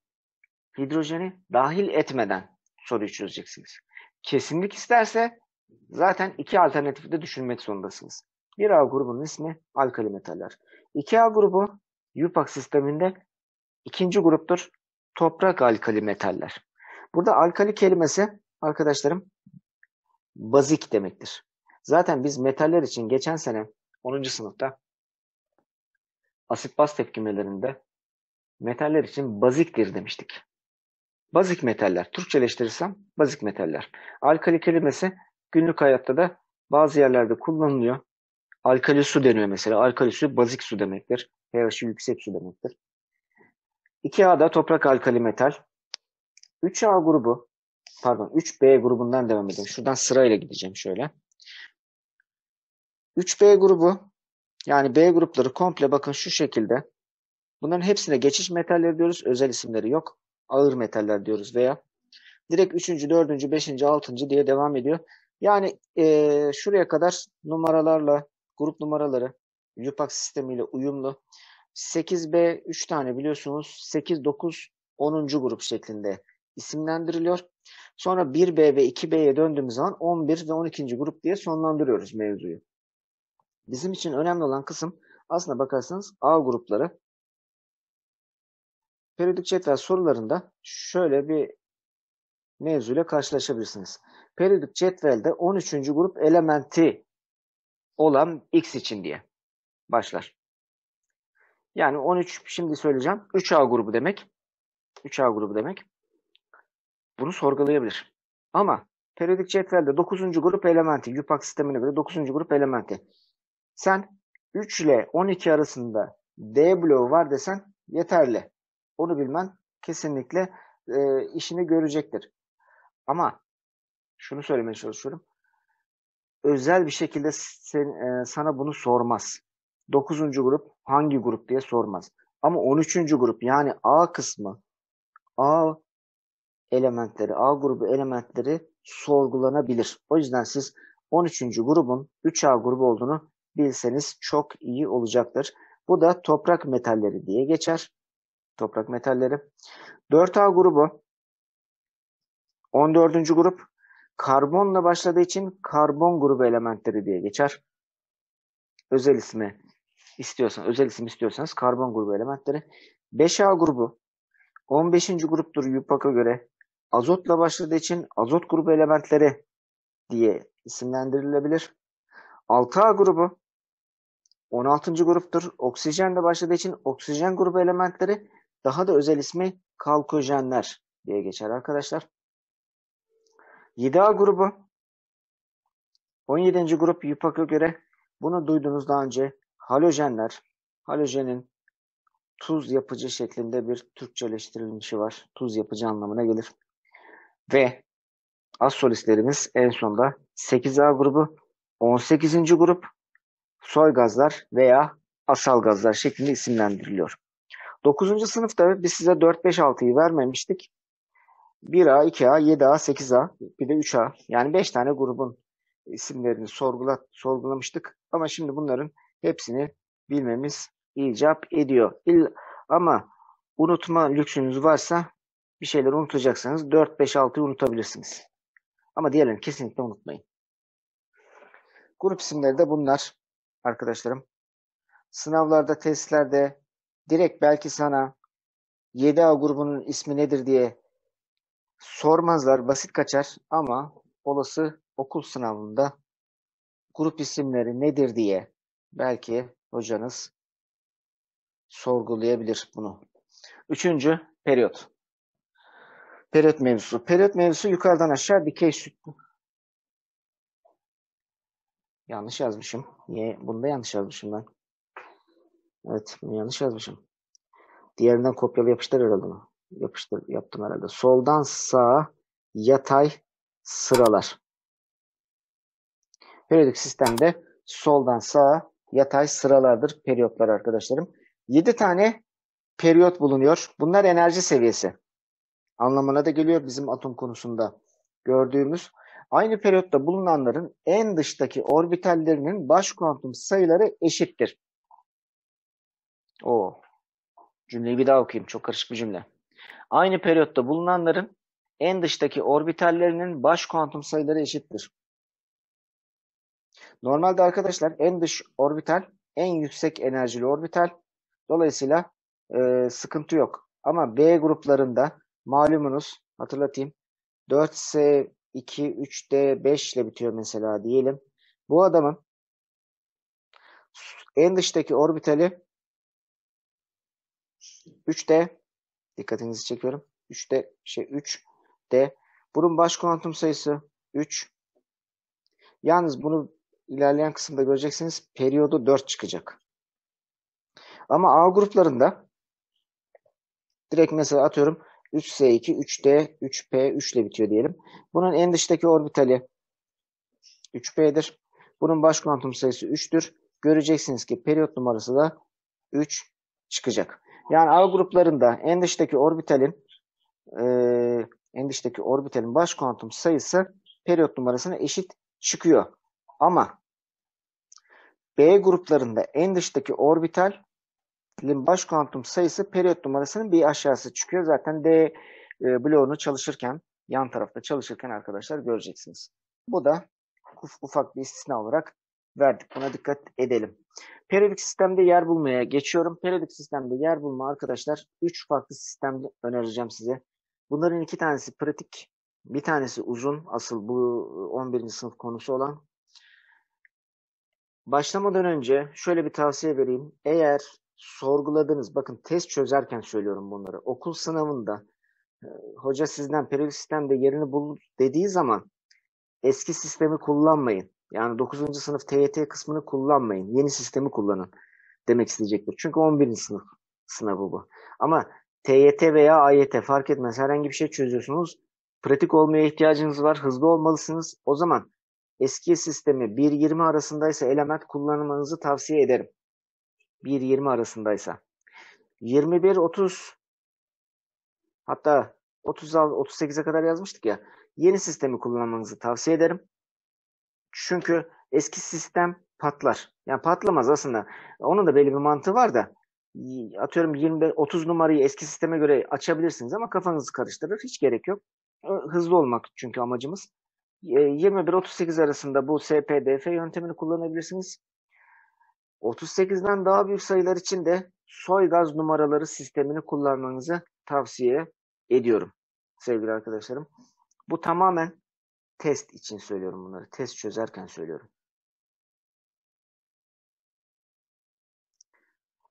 hidrojeni dahil etmeden soruyu çözeceksiniz. Kesinlik isterse zaten iki alternatifi de düşünmek zorundasınız. 1A grubunun ismi alkali metaller. 2A grubu IUPAC sisteminde ikinci gruptur. Toprak alkali metaller. Burada alkali kelimesi arkadaşlarım bazik demektir. Zaten biz metaller için geçen sene 10. sınıfta asit baz tepkimelerinde metaller için baziktir demiştik. Bazik metaller. Türkçeleştirirsem bazik metaller. Alkali kelimesi günlük hayatta da bazı yerlerde kullanılıyor. Alkali su deniyor mesela. Alkali su bazik su demektir. pH'i yüksek su demektir. 2A'da toprak alkali metal. 3A grubu, pardon 3B grubundan devam edelim. Şuradan sırayla gideceğim şöyle. 3B grubu, yani B grupları komple bakın şu şekilde. Bunların hepsine geçiş metaller diyoruz. Özel isimleri yok. Ağır metaller diyoruz veya direkt 3. 4. 5. 6. diye devam ediyor. Yani şuraya kadar numaralarla, grup numaraları IUPAC sistemiyle uyumlu. 8B 3 tane biliyorsunuz. 8, 9, 10. grup şeklinde isimlendiriliyor. Sonra 1B ve 2B'ye döndüğümüz zaman 11 ve 12. grup diye sonlandırıyoruz mevzuyu. Bizim için önemli olan kısım aslına bakarsanız A grupları. Periyodik cetvel sorularında şöyle bir mevzuyla karşılaşabilirsiniz. Periyodik cetvelde 13. grup elementi olan X için diye başlar. Yani 13 şimdi söyleyeceğim. 3A grubu demek. 3A grubu demek. Bunu sorgulayabilir. Ama periyodik cetvelde 9. grup elementi. IUPAC sistemine göre 9. grup elementi. Sen 3 ile 12 arasında D bloğu var desen yeterli. Onu bilmen kesinlikle işini görecektir. Ama şunu söylemeye çalışıyorum. Özel bir şekilde sana bunu sormaz. 9. grup hangi grup diye sormaz. Ama 13. grup yani A kısmı, A elementleri, A grubu elementleri sorgulanabilir. O yüzden siz 13. grubun 3A grubu olduğunu bilseniz çok iyi olacaktır. Bu da toprak metalleri diye geçer. Toprak metalleri. 4A grubu 14. grup karbonla başladığı için karbon grubu elementleri diye geçer. Özel ismi istiyorsanız, özel isim istiyorsanız karbon grubu elementleri. 5A grubu 15. gruptur IUPAC'a göre. Azotla başladığı için azot grubu elementleri diye isimlendirilebilir. 6A grubu 16. gruptur. Oksijenle başladığı için oksijen grubu elementleri. Daha da özel ismi kalkojenler diye geçer arkadaşlar. 7A grubu 17. grup IUPAC'a göre. Bunu duydunuz daha önce. Halojenler. Halojenin tuz yapıcı şeklinde bir Türkçeleştirilmişi var. Tuz yapıcı anlamına gelir. Ve az solistlerimiz en sonda 8A grubu 18. grup soy gazlar veya asal gazlar şeklinde isimlendiriliyor. 9. sınıfta biz size 4, 5, 6'yı vermemiştik. 1A, 2A, 7A, 8A bir de 3A. Yani 5 tane grubun isimlerini sorgulamıştık. Ama şimdi bunların hepsini bilmemiz icap ediyor. Ama unutma lüksünüz varsa bir şeyleri unutacaksanız 4, 5, 6'yı unutabilirsiniz. Ama diğerlerini kesinlikle unutmayın. Grup isimleri de bunlar arkadaşlarım. Sınavlarda, testlerde direkt belki sana 7A grubunun ismi nedir diye sormazlar. Basit kaçar ama olası okul sınavında grup isimleri nedir diye belki hocanız sorgulayabilir bunu. 3. periyot. Periyot mevzusu. Periyot mevzusu yukarıdan aşağı dikey sütunlu. Yanlış yazmışım. Niye? Bunu da yanlış yazmışım ben. Evet, bunu yanlış yazmışım. Diğerinden kopyala yapıştır herhalde mi? Yapıştır yaptım herhalde. Soldan sağa yatay sıralar. Periyodik sistemde soldan sağa yatay sıralardır periyotlar arkadaşlarım. 7 tane periyot bulunuyor. Bunlar enerji seviyesi anlamına da geliyor bizim atom konusunda gördüğümüz. Aynı periyotta bulunanların en dıştaki orbitallerinin baş kuantum sayıları eşittir. O cümleyi bir daha okuyayım. Çok karışık bir cümle. Aynı periyotta bulunanların en dıştaki orbitallerinin baş kuantum sayıları eşittir. Normalde arkadaşlar en dış orbital en yüksek enerjili orbital. Dolayısıyla sıkıntı yok. Ama B gruplarında malumunuz hatırlatayım 4S 2, 3D, 5 ile bitiyor mesela diyelim. Bu adamın en dıştaki orbitali 3D, dikkatinizi çekiyorum. 3D. Bunun baş kuantum sayısı 3. Yalnız bunu ilerleyen kısımda göreceksiniz. Periyodu 4 çıkacak. Ama A gruplarında direkt mesela atıyorum 3S2, 3D, 3P, 3 ile bitiyor diyelim. Bunun en dıştaki orbitali 3P'dir. Bunun baş kuantum sayısı 3'tür. Göreceksiniz ki periyot numarası da 3 çıkacak. Yani A gruplarında en dıştaki orbitalin baş kuantum sayısı periyot numarasına eşit çıkıyor. Ama B gruplarında en dıştaki orbitalin baş kuantum sayısı periyot numarasının bir aşağısı çıkıyor. Zaten D bloğunu çalışırken, yan tarafta çalışırken arkadaşlar göreceksiniz. Bu da ufak bir istisna olarak verdik. Buna dikkat edelim. Periyodik sistemde yer bulmaya geçiyorum. Periyodik sistemde yer bulma arkadaşlar 3 farklı sistemde önereceğim size. Bunların 2 tanesi pratik, bir tanesi uzun. Asıl bu 11. sınıf konusu olan. Başlamadan önce şöyle bir tavsiye vereyim. Eğer sorguladınız, bakın test çözerken söylüyorum bunları. Okul sınavında hoca sizden periyodik sistemde yerini bul dediği zaman eski sistemi kullanmayın. Yani 9. sınıf TYT kısmını kullanmayın. Yeni sistemi kullanın demek isteyecektir. Çünkü 11. sınıf sınavı bu. Ama TYT veya AYT fark etmez. Herhangi bir şey çözüyorsunuz. Pratik olmaya ihtiyacınız var. Hızlı olmalısınız. O zaman eski sistemi 1.20 arasındaysa element kullanmanızı tavsiye ederim. 1.20 arasındaysa. 21-30 hatta 30-38'e kadar yazmıştık ya. Yeni sistemi kullanmanızı tavsiye ederim. Çünkü eski sistem patlar. Yani patlamaz aslında. Onun da belli bir mantığı var da. Atıyorum 20-30 numarayı eski sisteme göre açabilirsiniz ama kafanızı karıştırır. Hiç gerek yok. Hızlı olmak çünkü amacımız. 21-38 arasında bu SPDF yöntemini kullanabilirsiniz. 38'den daha büyük sayılar için de soy gaz numaraları sistemini kullanmanızı tavsiye ediyorum sevgili arkadaşlarım. Bu tamamen test için söylüyorum bunları. Test çözerken söylüyorum.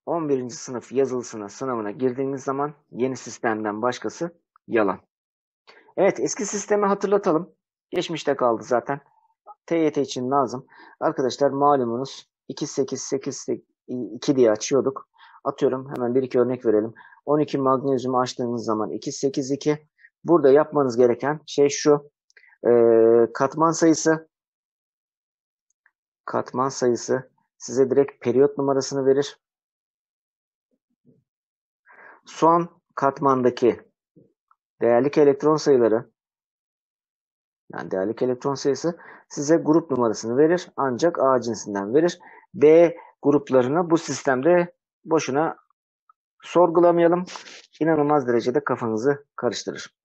11. sınıf yazılısına, sınavına girdiğiniz zaman yeni sistemden başkası yalan. Evet, eski sistemi hatırlatalım. Geçmişte kaldı zaten. TYT için lazım. Arkadaşlar malumunuz 2-8-8-2 diye açıyorduk. Atıyorum hemen 1-2 örnek verelim. 12 magnezyumu açtığınız zaman 2-8-2. Burada yapmanız gereken şey şu. Katman sayısı size direkt periyot numarasını verir. Son katmandaki değerlik elektron sayıları, yani değerlik elektron sayısı size grup numarasını verir. Ancak A cinsinden verir. B gruplarını bu sistemde boşuna sorgulamayalım. İnanılmaz derecede kafanızı karıştırır.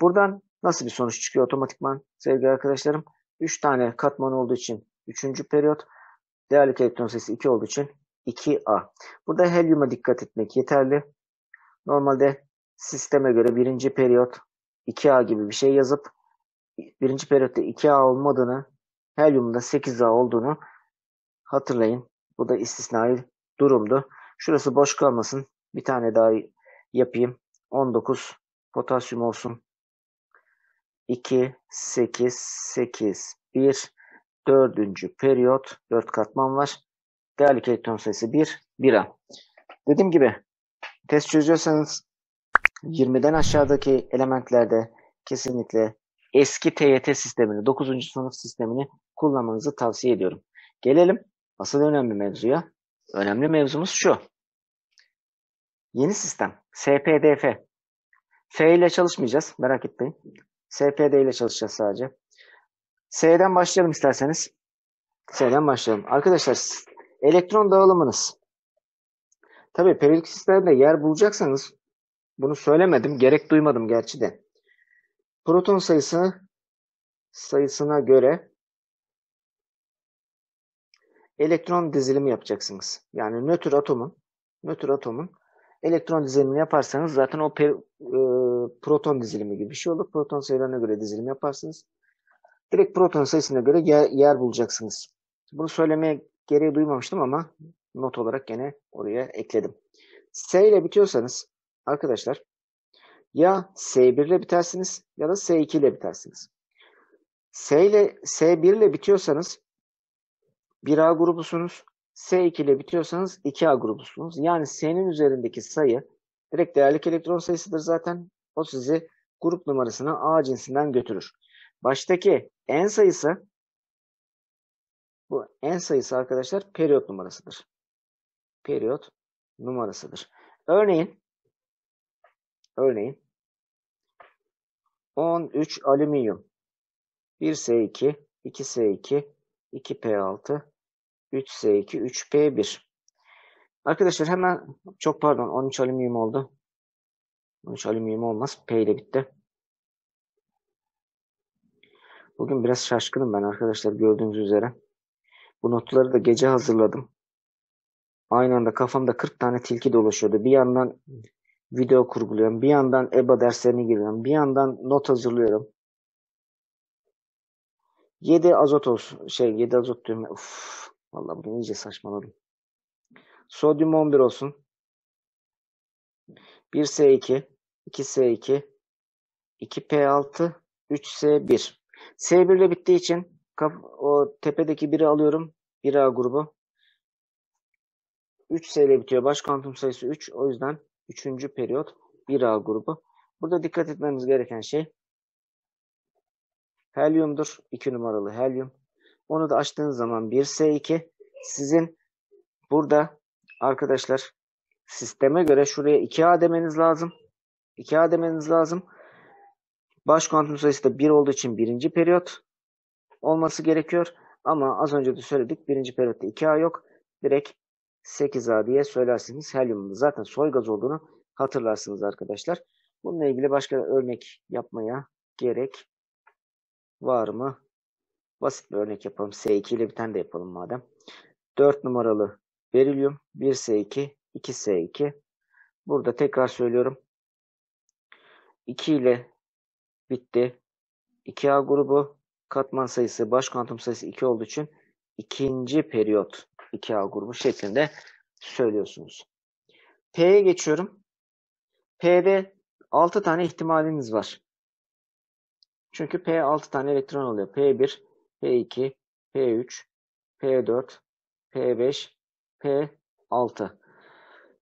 Buradan nasıl bir sonuç çıkıyor otomatikman sevgili arkadaşlarım? 3 tane katman olduğu için 3. periyot. Değerlik elektron sayısı 2 olduğu için 2A. Burada helyuma dikkat etmek yeterli. Normalde sisteme göre 1. periyot 2A gibi bir şey yazıp 1. periyotta 2A olmadığını, helyumda 8A olduğunu hatırlayın. Bu da istisnai durumdu. Şurası boş kalmasın. Bir tane daha yapayım. 19 potasyum olsun. 2, 8, 8, 1, 4. periyot 4 katman var. Değerlik elektron sayısı 1, 1A. Dediğim gibi test çözüyorsanız 20'den aşağıdaki elementlerde kesinlikle eski TYT sistemini, 9. sınıf sistemini kullanmanızı tavsiye ediyorum. Gelelim asıl önemli mevzuya. Önemli mevzumuz şu. Yeni sistem SPDF. F ile çalışmayacağız, merak etmeyin. SPD ile çalışacağız sadece. S'den başlayalım isterseniz. S'den başlayalım. Arkadaşlar elektron dağılımınız. Tabii periyodik sistemde yer bulacaksanız bunu söylemedim. Gerek duymadım gerçi de. Proton sayısına göre elektron dizilimi yapacaksınız. Yani nötr atomun elektron dizilimini yaparsanız zaten o proton dizilimi gibi bir şey olur. Proton sayılarına göre dizilim yaparsınız. Direkt proton sayısına göre yer bulacaksınız. Bunu söylemeye gereği duymamıştım ama not olarak gene oraya ekledim. S ile bitiyorsanız arkadaşlar ya S1 ile bitersiniz ya da S2 ile bitersiniz. S1 ile bitiyorsanız 1A grubusunuz. S2 ile bitiyorsanız 2A grubusunuz. Yani S'nin üzerindeki sayı direkt değerlik elektron sayısıdır zaten. O sizi grup numarasına A cinsinden götürür. Baştaki N sayısı, bu N sayısı arkadaşlar periyot numarasıdır. Periyot numarasıdır. Örneğin 13 alüminyum 1S2, 2S2, 2P6, 3S2, 3P1. Arkadaşlar hemen, çok pardon, 13 alüminyum oldu. 13 alüminyum olmaz. P ile bitti. Bugün biraz şaşkınım ben arkadaşlar, gördüğünüz üzere. Bu notları da gece hazırladım. Aynı anda kafamda 40 tane tilki dolaşıyordu. Bir yandan video kurguluyorum. Bir yandan EBA derslerine giriyorum. Bir yandan not hazırlıyorum. 7 azot olsun. 7 azot diyorum. Uff. Vallahi bugün iyice saçmaladım. Sodyum 11 olsun. 1S2, 2S2, 2P6, 3S1. S1 ile bittiği için o tepedeki 1'i alıyorum. 1A grubu. 3S ile bitiyor. Baş kuantum sayısı 3. O yüzden 3. periyot 1A grubu. Burada dikkat etmemiz gereken şey helyumdur. 2 numaralı helyum. Onu da açtığınız zaman 1S2 sizin burada arkadaşlar sisteme göre şuraya 2A demeniz lazım. 2A demeniz lazım. Baş kuantum sayısı da 1 olduğu için 1. periyot olması gerekiyor. Ama az önce de söyledik, 1. periyotta 2A yok. Direkt 8A diye söylersiniz. Helyumun zaten soy gaz olduğunu hatırlarsınız arkadaşlar. Bununla ilgili başka örnek yapmaya gerek var mı? Basit bir örnek yapalım. S2 ile bir tane de yapalım madem. 4 numaralı berilyum. 1S2, 2S2. Burada tekrar söylüyorum. 2 ile bitti. 2A grubu. Katman sayısı, baş kuantum sayısı 2 olduğu için 2. periyot 2A grubu şeklinde söylüyorsunuz. P'ye geçiyorum. P'de 6 tane ihtimaliniz var. Çünkü P 6 tane elektron oluyor. P1, P2, P3, P4, P5, P6.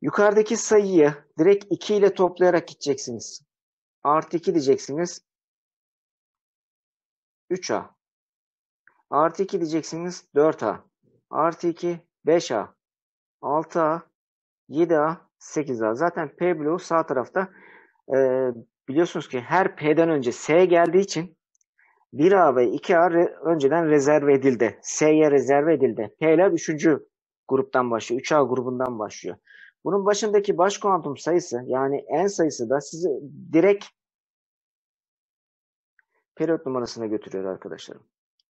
Yukarıdaki sayıyı direkt 2 ile toplayarak gideceksiniz. Artı 2 diyeceksiniz. 3A. Artı 2 diyeceksiniz. 4A. Artı 2, 5A. 6A, 7A, 8A. Zaten P bloğu sağ tarafta. Biliyorsunuz ki her P'den önce S geldiği için 1A ve 2A önceden rezerve edildi. S'ye rezerve edildi. P'ler 3. gruptan başlıyor. 3A grubundan başlıyor. Bunun başındaki baş kuantum sayısı, yani N sayısı da sizi direkt periyot numarasına götürüyor arkadaşlarım.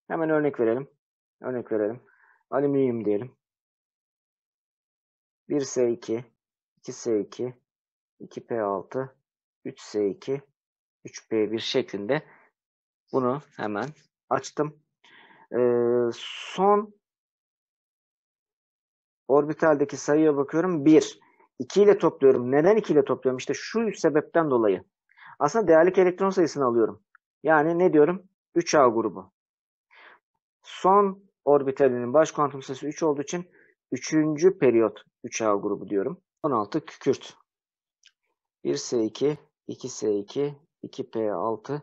Hemen örnek verelim. Alüminyum diyelim. 1S2, 2S2, 2P6, 3S2, 3P1 şeklinde. Bunu hemen açtım. Son orbitaldeki sayıya bakıyorum. 1. 2 ile topluyorum. Neden 2 ile topluyorum? İşte şu sebepten dolayı. Aslında değerlik elektron sayısını alıyorum. Yani ne diyorum? 3A grubu. Son orbitalinin baş kuantum sayısı 3 olduğu için 3. periyot 3A grubu diyorum. 16 kükürt. 1S2, 2S2, 2P6,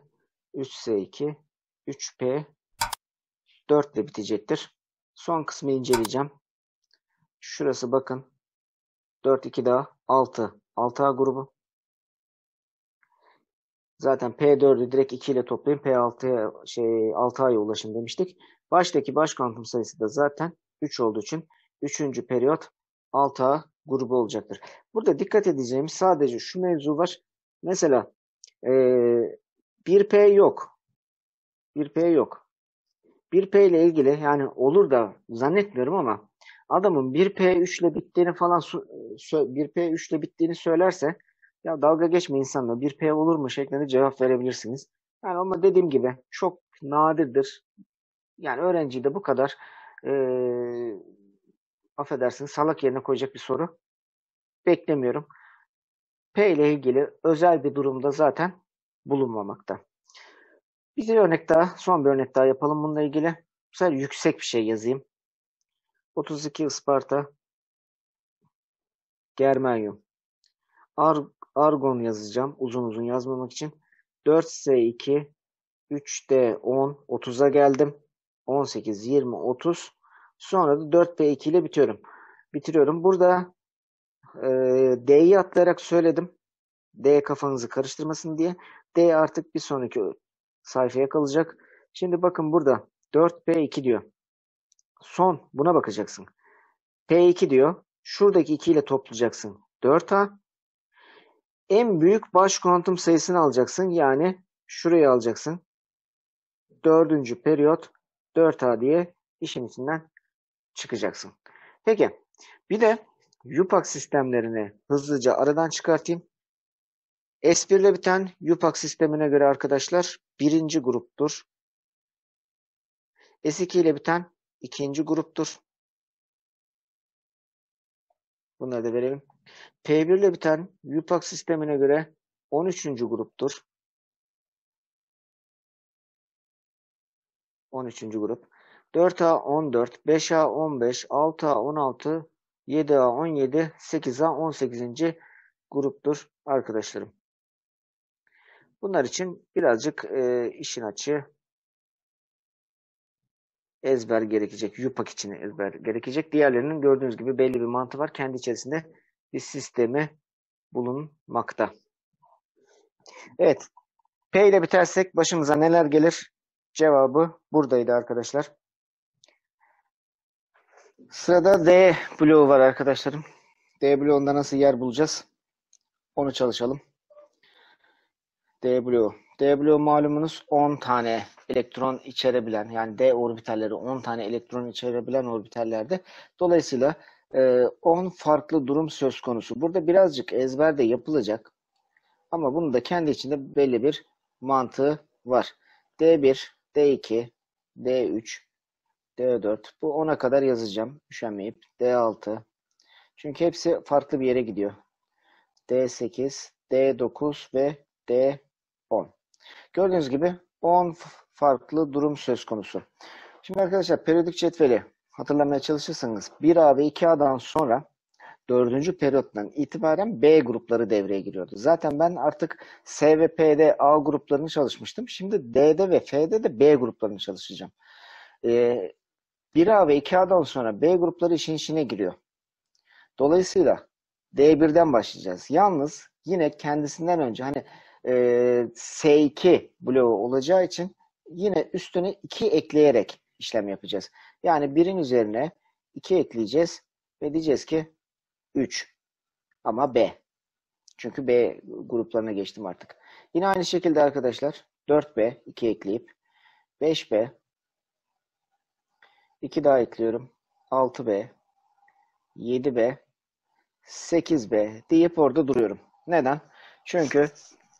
3S2, 3P 4 ile bitecektir. Son kısmı inceleyeceğim. Şurası bakın. 4, 2 daha 6. 6A grubu. Zaten P4'ü direkt 2 ile toplayın. P6'ya 6A'ya ulaşın demiştik. Baştaki baş kuantum sayısı da zaten 3 olduğu için 3. periyot 6A grubu olacaktır. Burada dikkat edeceğimiz sadece şu mevzu var. Mesela 1P yok. 1P yok. 1P ile ilgili yani olur da zannetmiyorum ama adamın 1P3 ile bittiğini falan 1P3 ile bittiğini söylerse ya dalga geçme insanla 1P olur mu şeklinde cevap verebilirsiniz. Yani ama dediğim gibi çok nadirdir. Yani öğrenciyi de bu kadar affedersiniz salak yerine koyacak bir soru beklemiyorum. P ile ilgili özel bir durumda zaten bulunmamakta. Bir örnek daha, son bir örnek daha yapalım bununla ilgili. Bu sefer yüksek bir şey yazayım. 32 Isparta Germanyum. Argon yazacağım uzun uzun yazmamak için. 4S2 3D10 30'a geldim. 18, 20, 30. Sonra da 4P2 ile bitiriyorum. Burada D'yi atlayarak söyledim. D kafanızı karıştırmasın diye. D artık bir sonraki sayfaya kalacak. Şimdi bakın burada 4P2 diyor. Son buna bakacaksın. P2 diyor. Şuradaki 2 ile toplayacaksın. 4A. En büyük baş kuantum sayısını alacaksın. Yani şurayı alacaksın. 4. periyot 4A diye işin içinden çıkacaksın. Peki. Bir de IUPAC sistemlerini hızlıca aradan çıkartayım. S1 ile biten IUPAC sistemine göre arkadaşlar 1. gruptur. S2 ile biten 2. gruptur. Bunları da verelim. P1 ile biten IUPAC sistemine göre 13. gruptur. 13. grup. 4A 14, 5A 15, 6A 16, 7A 17, 8A 18. gruptur arkadaşlarım. Bunlar için birazcık işin açığı ezber gerekecek. IUPAC için ezber gerekecek. Diğerlerinin gördüğünüz gibi belli bir mantığı var. Kendi içerisinde bir sistemi bulunmakta. Evet. P ile bitersek başımıza neler gelir? Cevabı buradaydı arkadaşlar. Sırada D bloğu var arkadaşlarım. D bloğunda nasıl yer bulacağız? Onu çalışalım. D bloğu. D bloğu malumunuz 10 tane elektron içerebilen yani D orbitalleri 10 tane elektron içerebilen orbitallerde. Dolayısıyla 10 farklı durum söz konusu. Burada birazcık ezber de yapılacak. Ama bunun da kendi içinde belli bir mantığı var. D1, D2, D3, D4. Bu 10'a kadar yazacağım. Üşenmeyip. D6. Çünkü hepsi farklı bir yere gidiyor. D8, D9 ve D10. Gördüğünüz gibi 10 farklı durum söz konusu. Şimdi arkadaşlar periyodik cetveli hatırlamaya çalışırsanız 1A ve 2A'dan sonra 4. periyottan itibaren B grupları devreye giriyordu. Zaten ben artık S ve P'de A gruplarını çalışmıştım. Şimdi D'de ve F'de de B gruplarını çalışacağım. 1A ve 2A'dan sonra B grupları işin içine giriyor. Dolayısıyla D1'den başlayacağız. Yalnız yine kendisinden önce hani S2 bloğu olacağı için yine üstüne 2 ekleyerek işlem yapacağız. Yani 1'in üzerine 2 ekleyeceğiz ve diyeceğiz ki 3 ama B. Çünkü B gruplarına geçtim artık. Yine aynı şekilde arkadaşlar 4B 2 ekleyip 5B 2 daha ekliyorum. 6B 7B 8B deyip orada duruyorum. Neden? Çünkü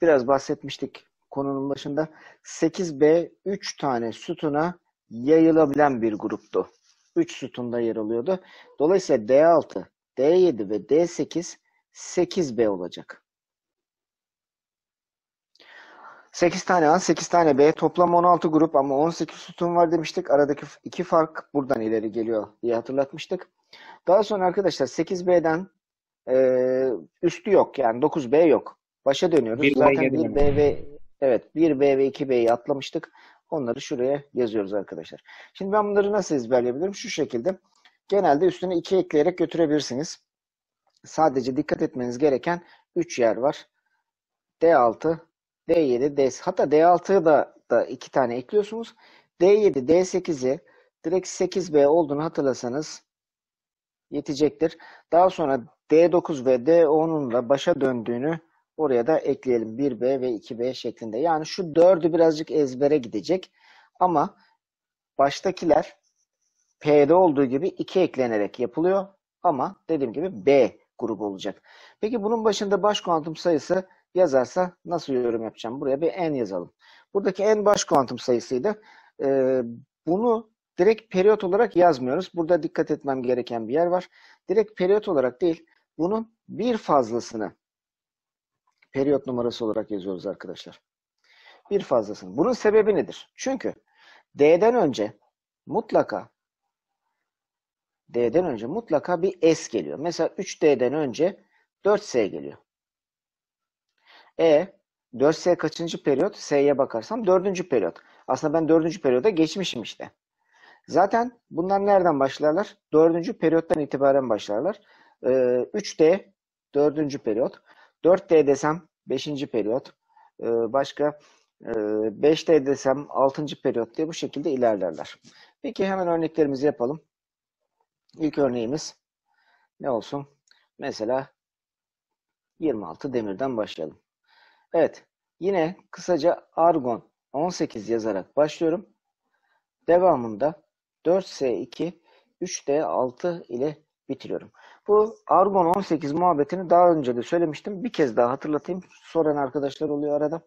biraz bahsetmiştik konunun başında. 8B 3 tane sütuna yayılabilen bir gruptu. 3 sütunda yer alıyordu. Dolayısıyla D6, D7 ve D8 8B olacak. 8 tane A, 8 tane B, toplam 16 grup ama 18 sütun var demiştik. Aradaki 2 fark buradan ileri geliyor diye hatırlatmıştık. Daha sonra arkadaşlar 8B'den üstü yok, yani 9B yok. Başa dönüyoruz. Zaten 1B ve evet 1B ve 2B'yi atlamıştık. Onları şuraya yazıyoruz arkadaşlar. Şimdi ben bunları nasıl ezberleyebilirim? Şu şekilde. Genelde üstüne 2 ekleyerek götürebilirsiniz. Sadece dikkat etmeniz gereken 3 yer var. D6, D7, D8. Hatta D6'ya da 2 tane ekliyorsunuz. D7, D8'i direkt 8B olduğunu hatırlasanız yetecektir. Daha sonra D9 ve D10'un da başa döndüğünü oraya da ekleyelim. 1B ve 2B şeklinde. Yani şu 4'ü birazcık ezbere gidecek. Ama baştakiler P'de olduğu gibi 2 eklenerek yapılıyor. Ama dediğim gibi B grubu olacak. Peki bunun başında baş kuantum sayısı yazarsa nasıl yorum yapacağım? Buraya bir N yazalım. Buradaki N baş kuantum sayısıydı. Bunu direkt periyot olarak yazmıyoruz. Burada dikkat etmem gereken bir yer var. Direkt periyot olarak değil, bunun bir fazlasını periyot numarası olarak yazıyoruz arkadaşlar. Bir fazlasını. Bunun sebebi nedir? Çünkü D'den önce mutlaka bir S geliyor. Mesela 3D'den önce 4S geliyor. 4S kaçıncı periyot? S'ye bakarsam 4. periyot. Aslında ben 4. periyoda geçmişim işte. Zaten bunlar nereden başlarlar? 4. periyottan itibaren başlarlar. 3D 4. periyot. 4D desem 5. periyot. Başka 5D desem 6. periyot diye bu şekilde ilerlerler. Peki hemen örneklerimizi yapalım. İlk örneğimiz ne olsun? Mesela 26 demirden başlayalım. Evet. Yine kısaca argon 18 yazarak başlıyorum. Devamında 4S2, 3D6 ile bitiriyorum. Bu argon 18 muhabbetini daha önce de söylemiştim. Bir kez daha hatırlatayım. Soran arkadaşlar oluyor arada.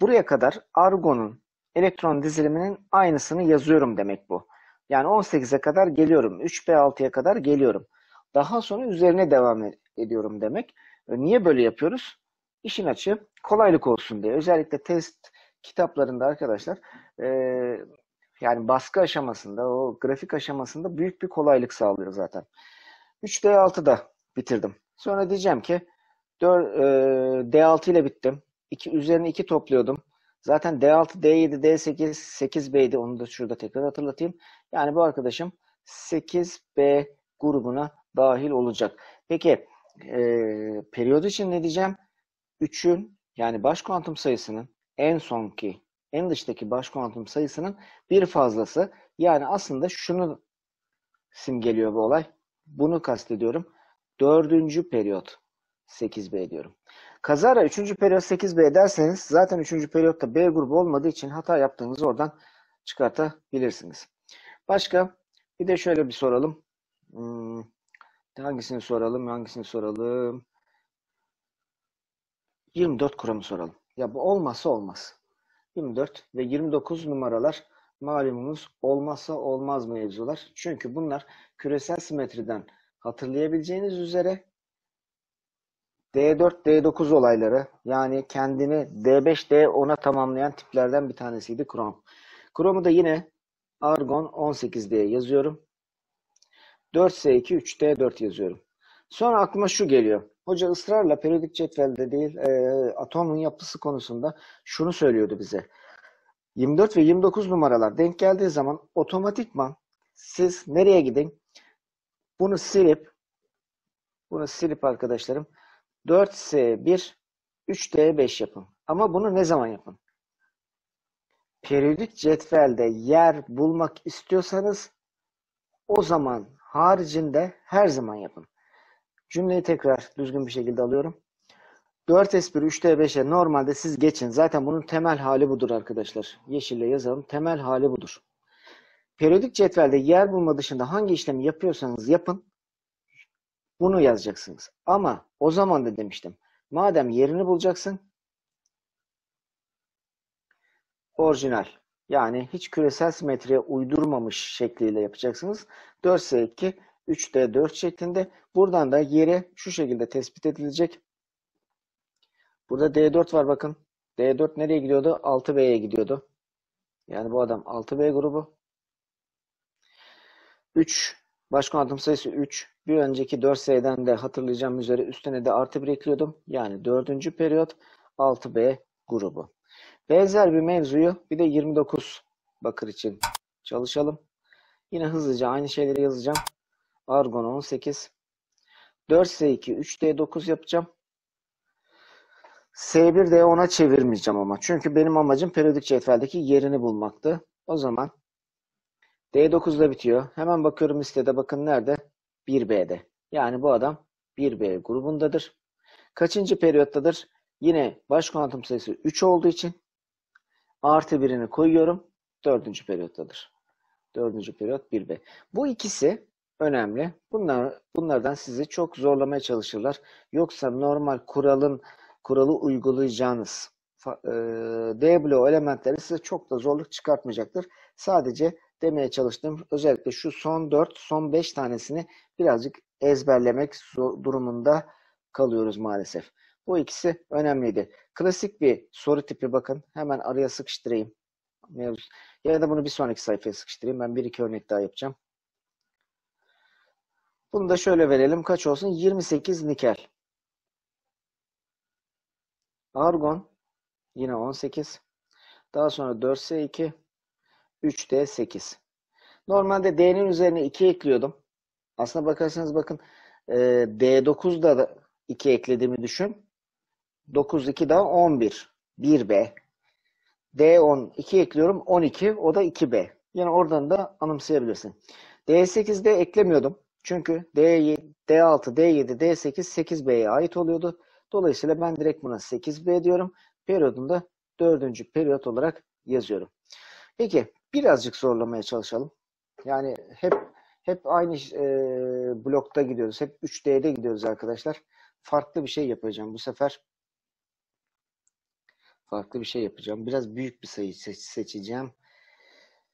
Buraya kadar argonun elektron diziliminin aynısını yazıyorum demek bu. Yani 18'e kadar geliyorum. 3B6'ya kadar geliyorum. Daha sonra üzerine devam ediyorum demek. Niye böyle yapıyoruz? İşin açığı kolaylık olsun diye. Özellikle test kitaplarında arkadaşlar yani baskı aşamasında, o grafik aşamasında büyük bir kolaylık sağlıyor zaten. 3D6'da bitirdim. Sonra diyeceğim ki D6 ile bittim. Üzerine 2 topluyordum. Zaten D6, D7, D8, 8B'ydi. Onu da şurada tekrar hatırlatayım. Yani bu arkadaşım 8B grubuna dahil olacak. Peki periyod için ne diyeceğim? 3'ün yani baş kuantum sayısının en dıştaki baş kuantum sayısının bir fazlası. Yani aslında şunu simgeliyor bu olay. Bunu kastediyorum. 4. periyot 8B diyorum. Kazara 3. periyot 8B derseniz zaten 3. periyotta B grubu olmadığı için hata yaptığınızı oradan çıkartabilirsiniz. Başka bir de şöyle bir soralım. Hangisini soralım? 24 kuramı soralım. Ya bu olmazsa olmaz. 24 ve 29 numaralar malumunuz olmazsa olmaz mevzular. Çünkü bunlar küresel simetriden hatırlayabileceğiniz üzere D4, D9 olayları, yani kendini D5, D10'a tamamlayan tiplerden bir tanesiydi krom. Kromu da yine argon 18 diye yazıyorum. 4S2, 3D4 yazıyorum. Sonra aklıma şu geliyor. Hoca ısrarla periyodik cetvelde değil, atomun yapısı konusunda şunu söylüyordu bize. 24 ve 29 numaralar denk geldiği zaman otomatikman siz nereye gidin? Bunu silip arkadaşlarım 4S1, 3D5 yapın. Ama bunu ne zaman yapın? Periyodik cetvelde yer bulmak istiyorsanız o zaman haricinde her zaman yapın. Cümleyi tekrar düzgün bir şekilde alıyorum. 4S1, 3D5'e normalde siz geçin. Zaten bunun temel hali budur arkadaşlar. Yeşille yazalım. Temel hali budur. Periyodik cetvelde yer bulma dışında hangi işlemi yapıyorsanız yapın. Bunu yazacaksınız. Ama o zaman da demiştim. Madem yerini bulacaksın. Orijinal. Yani hiç küresel simetriye uydurmamış şekliyle yapacaksınız. 4S2, 3D4 şeklinde. Buradan da yeri şu şekilde tespit edilecek. Burada D4 var bakın. D4 nereye gidiyordu? 6B'ye gidiyordu. Yani bu adam 6B grubu. 3. Başkomutanım sayısı 3. Bir önceki 4S'den de hatırlayacağım üzere üstüne de artı 1 ekliyordum. Yani 4. periyot 6B grubu. Benzer bir mevzuyu bir de 29 bakır için çalışalım. Yine hızlıca aynı şeyleri yazacağım. Argon 18. 4S2 3D9 yapacağım. S1D'ye 10'a çevirmeyeceğim ama. Çünkü benim amacım periyodik cetveldeki yerini bulmaktı. O zaman D9'da bitiyor. Hemen bakıyorum listede, bakın nerede? 1B'de. Yani bu adam 1B grubundadır. Kaçıncı periyottadır? Yine başkomutanım sayısı 3 olduğu için artı birini koyuyorum. 4. periyottadır. 4. periyot 1B. Bu ikisi önemli. Bunlardan sizi çok zorlamaya çalışırlar. Yoksa normal kuralı uygulayacağınız D bloğu elementleri size çok da zorluk çıkartmayacaktır. Sadece demeye çalıştığım, özellikle şu son 4, son 5 tanesini birazcık ezberlemek durumunda kalıyoruz maalesef. Bu ikisi önemliydi. Klasik bir soru tipi, bakın. Hemen araya sıkıştırayım. Ya da bunu bir sonraki sayfaya sıkıştırayım. Ben 1-2 örnek daha yapacağım. Bunu da şöyle verelim. Kaç olsun? 28 nikel. Argon yine 18. Daha sonra 4S2, 3D8. Normalde D'nin üzerine 2 ekliyordum. Aslına bakarsanız bakın D9'da da 2 eklediğimi düşün. 9, 2 daha 11. 1B. D10, 2 ekliyorum. 12, o da 2B. Yani oradan da anımsayabilirsin. D8'de eklemiyordum. Çünkü D6, D7, D8, 8B'ye ait oluyordu. Dolayısıyla ben direkt buna 8B diyorum. Periyodunda 4. periyot olarak yazıyorum. Peki, birazcık zorlamaya çalışalım. Yani hep aynı blokta gidiyoruz. Hep 3D'de gidiyoruz arkadaşlar. Farklı bir şey yapacağım bu sefer. Farklı bir şey yapacağım. Biraz büyük bir sayı seçeceğim.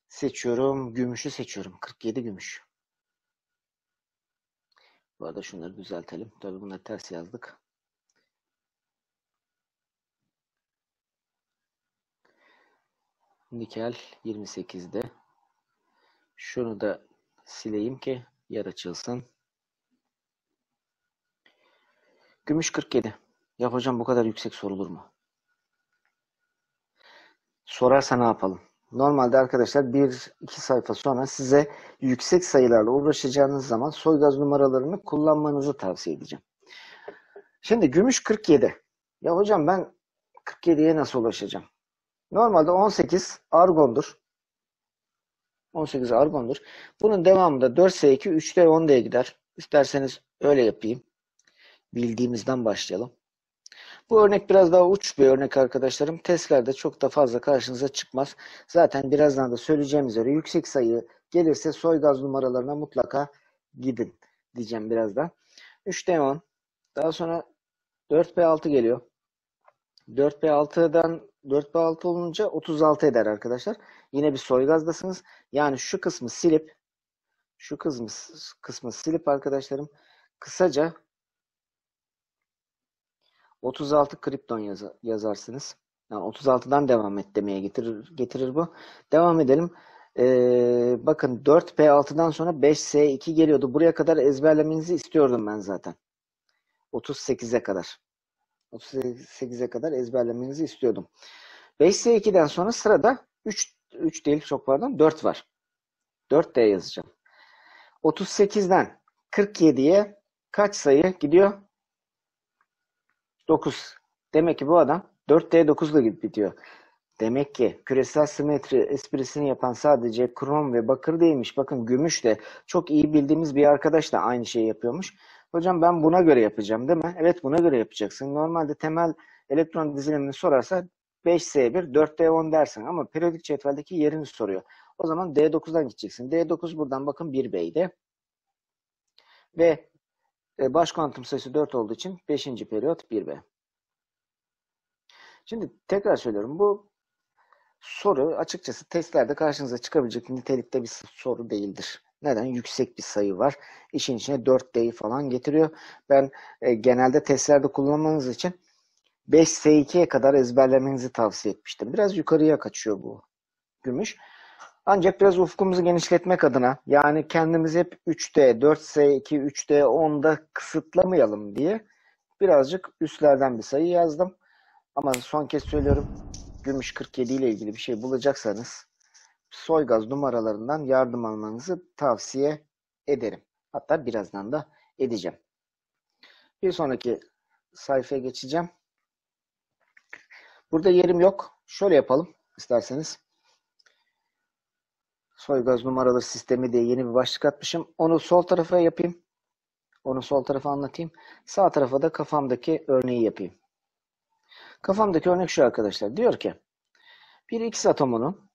Seçiyorum. Gümüşü seçiyorum. 47 gümüş. Bu arada şunları düzeltelim. Tabii bunları ters yazdık. Nikel 28'de. Şunu da sileyim ki yer açılsın. Gümüş 47. Ya hocam, bu kadar yüksek sorulur mu? Sorarsa ne yapalım? Normalde arkadaşlar 1-2 sayfa sonra size yüksek sayılarla uğraşacağınız zaman soygaz numaralarını kullanmanızı tavsiye edeceğim. Şimdi gümüş 47. Ya hocam, ben 47'ye nasıl ulaşacağım? Normalde 18 argondur. 18 argondur. Bunun devamında 4S2, 3D10D'ye gider. İsterseniz öyle yapayım. Bildiğimizden başlayalım. Bu örnek biraz daha uç bir örnek arkadaşlarım. Testlerde çok da fazla karşınıza çıkmaz. Zaten birazdan da söyleyeceğim üzere yüksek sayı gelirse soygaz numaralarına mutlaka gidin diyeceğim birazdan. 3D10. Daha sonra 4B6 geliyor. 4B6 olunca 36 eder arkadaşlar. Yine bir soygazdasınız. Yani şu kısmı silip arkadaşlarım kısaca 36 kripton yazarsınız. Yani 36'dan devam et demeye getirir bu. Devam edelim. Bakın 4P6'dan sonra 5S2 geliyordu. Buraya kadar ezberlemenizi istiyordum ben zaten. 38'e kadar. 38'e kadar ezberlemenizi istiyordum. 5S2'den sonra sırada 4 var. 4D yazacağım. 38'den 47'ye kaç sayı gidiyor? 9. Demek ki bu adam 4D9'la gibi bitiyor. Demek ki küresel simetri esprisini yapan sadece krom ve bakır değilmiş. Bakın gümüş de çok iyi bildiğimiz bir arkadaş da aynı şeyi yapıyormuş. Hocam ben buna göre yapacağım değil mi? Evet, buna göre yapacaksın. Normalde temel elektron dizilimini sorarsa 5S1, 4D10 dersin. Ama periyodik cetveldeki yerini soruyor. O zaman D9'dan gideceksin. D9 buradan bakın 1B'ydi. Ve baş kuantum sayısı 4 olduğu için 5. periyot 1B. Şimdi tekrar söylüyorum, bu soru açıkçası testlerde karşınıza çıkabilecek nitelikte bir soru değildir. Neden? Yüksek bir sayı var. İşin içine 4D'yi falan getiriyor. Ben genelde testlerde kullanmanız için 5S2'ye kadar ezberlemenizi tavsiye etmiştim. Biraz yukarıya kaçıyor bu gümüş. Ancak biraz ufkumuzu genişletmek adına, yani kendimizi hep 3D, 4S2, 3D, 10'da kısıtlamayalım diye birazcık üstlerden bir sayı yazdım. Ama son kez söylüyorum, gümüş 47 ile ilgili bir şey bulacaksanız soygaz numaralarından yardım almanızı tavsiye ederim. Hatta birazdan da edeceğim. Bir sonraki sayfaya geçeceğim. Burada yerim yok. Şöyle yapalım isterseniz. Soygaz numaralı sistemi diye yeni bir başlık atmışım. Onu sol tarafa yapayım. Onu sol tarafa anlatayım. Sağ tarafa da kafamdaki örneği yapayım. Kafamdaki örnek şu arkadaşlar. Diyor ki bir X atomunun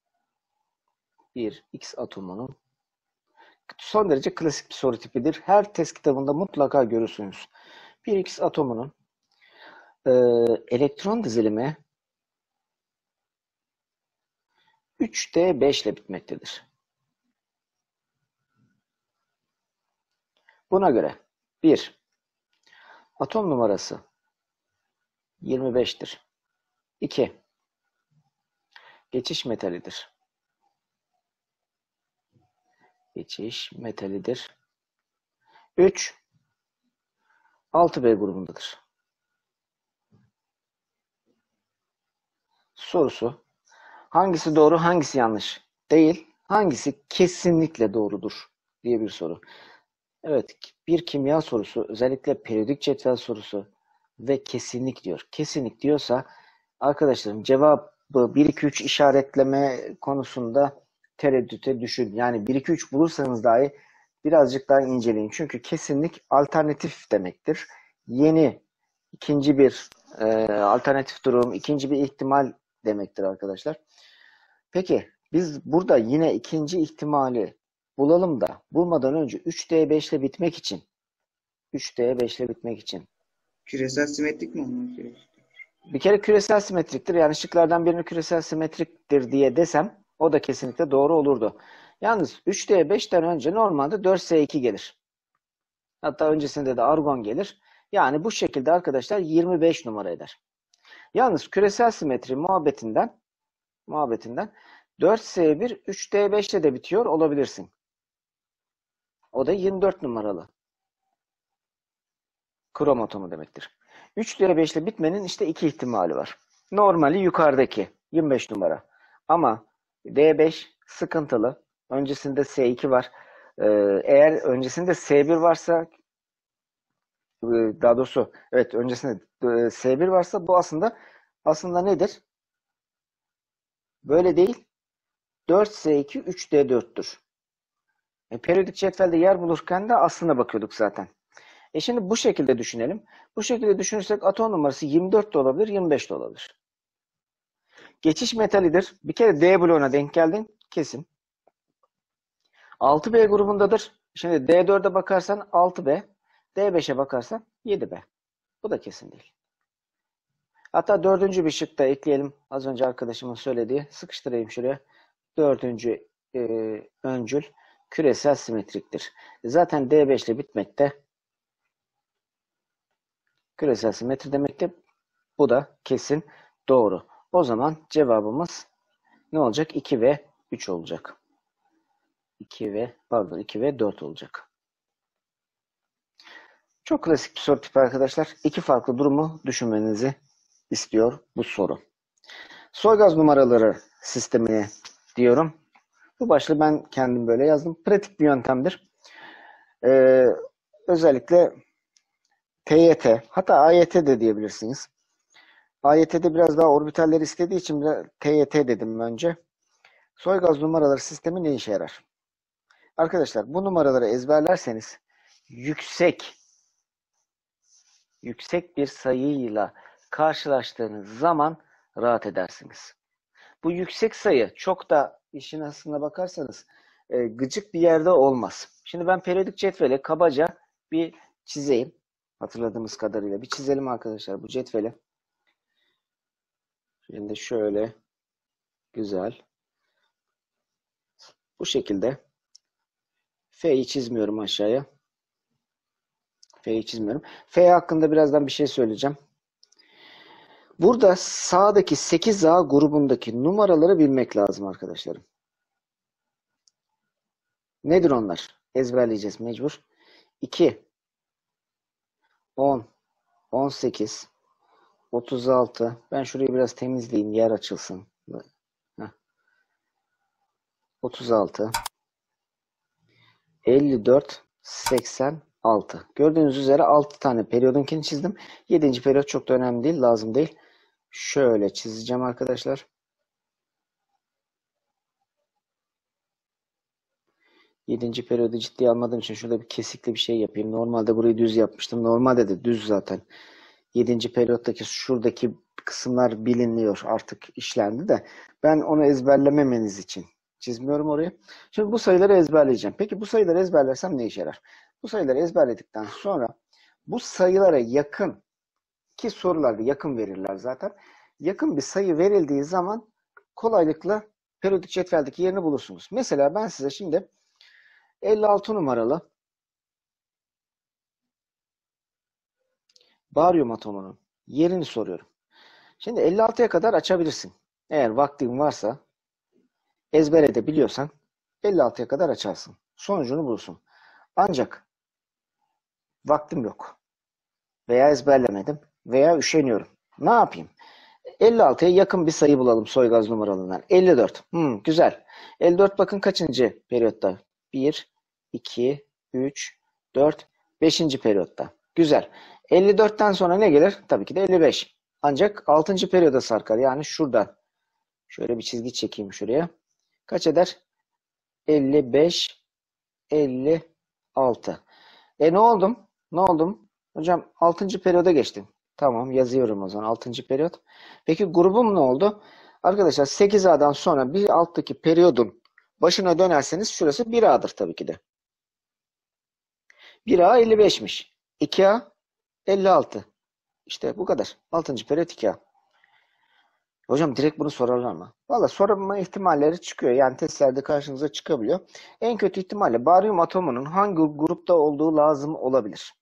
son derece klasik bir soru tipidir. Her test kitabında mutlaka görürsünüz. Bir X atomunun elektron dizilimi 3D5 ile bitmektedir. Buna göre 1. Atom numarası 25'tir. 2. Geçiş metalidir. 3. 6B grubundadır. Sorusu hangisi doğru, hangisi yanlış değil, hangisi kesinlikle doğrudur diye bir soru. Evet, bir kimya sorusu, özellikle periyodik cetvel sorusu ve kesinlik diyor. Kesinlik diyorsa arkadaşlarım cevabı 1-2-3 işaretleme konusunda tereddüte düşün. Yani 1-2-3 bulursanız dahi birazcık daha inceleyin. Çünkü kesinlik alternatif demektir. Yeni, ikinci bir alternatif durum, ikinci bir ihtimal demektir arkadaşlar. Peki biz burada yine ikinci ihtimali bulalım da bulmadan önce 3D5 ile bitmek için küresel simetrik mi olmalı? Bir kere küresel simetriktir. Yani şıklardan birini küresel simetriktir diye desem o da kesinlikle doğru olurdu. Yalnız 3D5'ten önce normalde 4S2 gelir. Hatta öncesinde de argon gelir. Yani bu şekilde arkadaşlar 25 numara eder. Yalnız küresel simetri muhabbetinden 4S1 3D5 ile de bitiyor olabilirsin. O da 24 numaralı krom atomu demektir. 3D5 ile bitmenin işte iki ihtimali var. Normali yukarıdaki 25 numara. Ama D5 sıkıntılı. Öncesinde S2 var. Eğer öncesinde S1 varsa, daha doğrusu evet öncesinde S1 varsa bu aslında nedir? Böyle değil. 4S2 3D4'tür. Periyodik cetvelde yer bulurken de aslına bakıyorduk zaten. Şimdi bu şekilde düşünelim. Bu şekilde düşünürsek atom numarası 24 de olabilir, 25 de olabilir. Geçiş metalidir. Bir kere D bloğuna denk geldin. Kesin. 6B grubundadır. Şimdi D4'e bakarsan 6B, D5'e bakarsan 7B. Bu da kesin değil. Hatta dördüncü bir şık da ekleyelim. Az önce arkadaşımın söylediği. Sıkıştırayım şuraya. Dördüncü öncül küresel simetriktir. Zaten D5 ile bitmekte. Küresel simetri demekte. Bu da kesin doğru. O zaman cevabımız ne olacak? 2 ve 3 olacak. 2 ve 4 olacak. Çok klasik bir soru tipi arkadaşlar. İki farklı durumu düşünmenizi istiyor bu soru. Soygaz numaraları sistemine diyorum. Bu başlığı ben kendim böyle yazdım. Pratik bir yöntemdir. Özellikle TYT, hatta AYT de diyebilirsiniz. AYT'de biraz daha orbitaller istediği için TYT dedim önce. Soygaz numaraları sistemi ne işe yarar? Arkadaşlar bu numaraları ezberlerseniz yüksek bir sayıyla karşılaştığınız zaman rahat edersiniz. Bu yüksek sayı çok da işin aslına bakarsanız gıcık bir yerde olmaz. Şimdi ben periyodik cetveli kabaca bir çizeyim. Hatırladığımız kadarıyla bir çizelim arkadaşlar bu cetveli. Şimdi şöyle güzel. Bu şekilde F'yi çizmiyorum aşağıya. F hakkında birazdan bir şey söyleyeceğim. Burada sağdaki 8A grubundaki numaraları bilmek lazım arkadaşlarım. Nedir onlar? Ezberleyeceğiz mecbur. 2, 10, 18, 36. Ben şurayı biraz temizleyeyim, yer açılsın. Heh. 36, 54, 86. Gördüğünüz üzere 6 tane periyodunkini çizdim. 7. periyot çok da önemli değil, lazım değil. Şöyle çizeceğim arkadaşlar. 7. periyodu ciddiye almadığım için şurada bir kesikli bir şey yapayım. Normalde burayı düz yapmıştım. Normalde de düz zaten. 7. periyottaki şuradaki kısımlar biliniyor. Artık işlendi de. Ben onu ezberlememeniz için çizmiyorum orayı. Şimdi bu sayıları ezberleyeceğim. Peki bu sayıları ezberlersem ne işe yarar? Bu sayıları ezberledikten sonra bu sayılara yakın, ki sorularda yakın verirler zaten. Yakın bir sayı verildiği zaman kolaylıkla periyodik cetveldeki yerini bulursunuz. Mesela ben size şimdi 56 numaralı baryum atomunun yerini soruyorum. Şimdi 56'ya kadar açabilirsin. Eğer vaktin varsa, ezber edebiliyorsan 56'ya kadar açarsın. Sonucunu bulursun. Ancak vaktim yok. Veya ezberlemedim. Veya üşeniyorum. Ne yapayım? 56'ya yakın bir sayı bulalım soygaz numaralından. 54. Güzel. 54 bakın kaçıncı periyotta? 1, 2, 3, 4, 5. periyotta. Güzel. 54'ten sonra ne gelir? Tabii ki de 55. Ancak 6. periyoda sarkar. Yani şuradan. Şöyle bir çizgi çekeyim şuraya. Kaç eder? 55, 56. Ne oldum? Ne oldum? Hocam 6. periyoda geçtim. Tamam, yazıyorum o zaman 6. periyot. Peki grubum ne oldu? Arkadaşlar 8A'dan sonra bir alttaki periyodun başına dönerseniz şurası 1A'dır tabii ki de. 1A 55'miş. 2A 56. İşte bu kadar. 6. periyot 2A. Hocam direkt bunu sorarlar mı? Valla sorma ihtimalleri çıkıyor. Yani testlerde karşınıza çıkabiliyor. En kötü ihtimalle baryum atomunun hangi grupta olduğu lazım olabilir.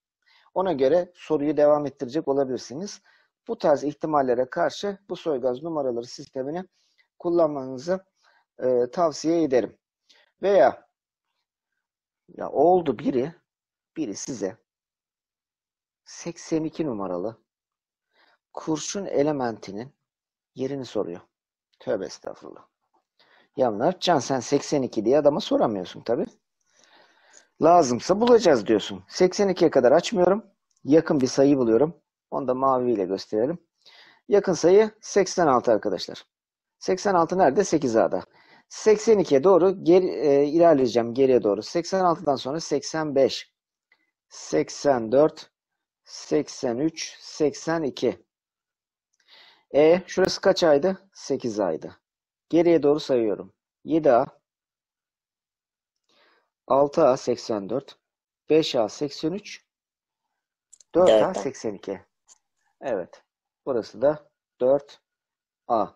Ona göre soruyu devam ettirecek olabilirsiniz. Bu tarz ihtimallere karşı bu soygaz numaraları sistemini kullanmanızı tavsiye ederim. Veya ya oldu biri size 82 numaralı kurşun elementinin yerini soruyor. Tövbe estağfurullah. Yanlar can, sen 82 diye adama soramıyorsun tabii. Lazımsa bulacağız diyorsun. 82'ye kadar açmıyorum. Yakın bir sayı buluyorum. Onu da maviyle gösterelim. Yakın sayı 86 arkadaşlar. 86 nerede? 8A'da. 82'ye doğru ilerleyeceğim geriye doğru. 86'dan sonra 85, 84, 83, 82. Şurası kaç aydı? 8A'ydı. Geriye doğru sayıyorum. 7A, 6A 84, 5A 83, 4A 82. Evet. Burası da 4A.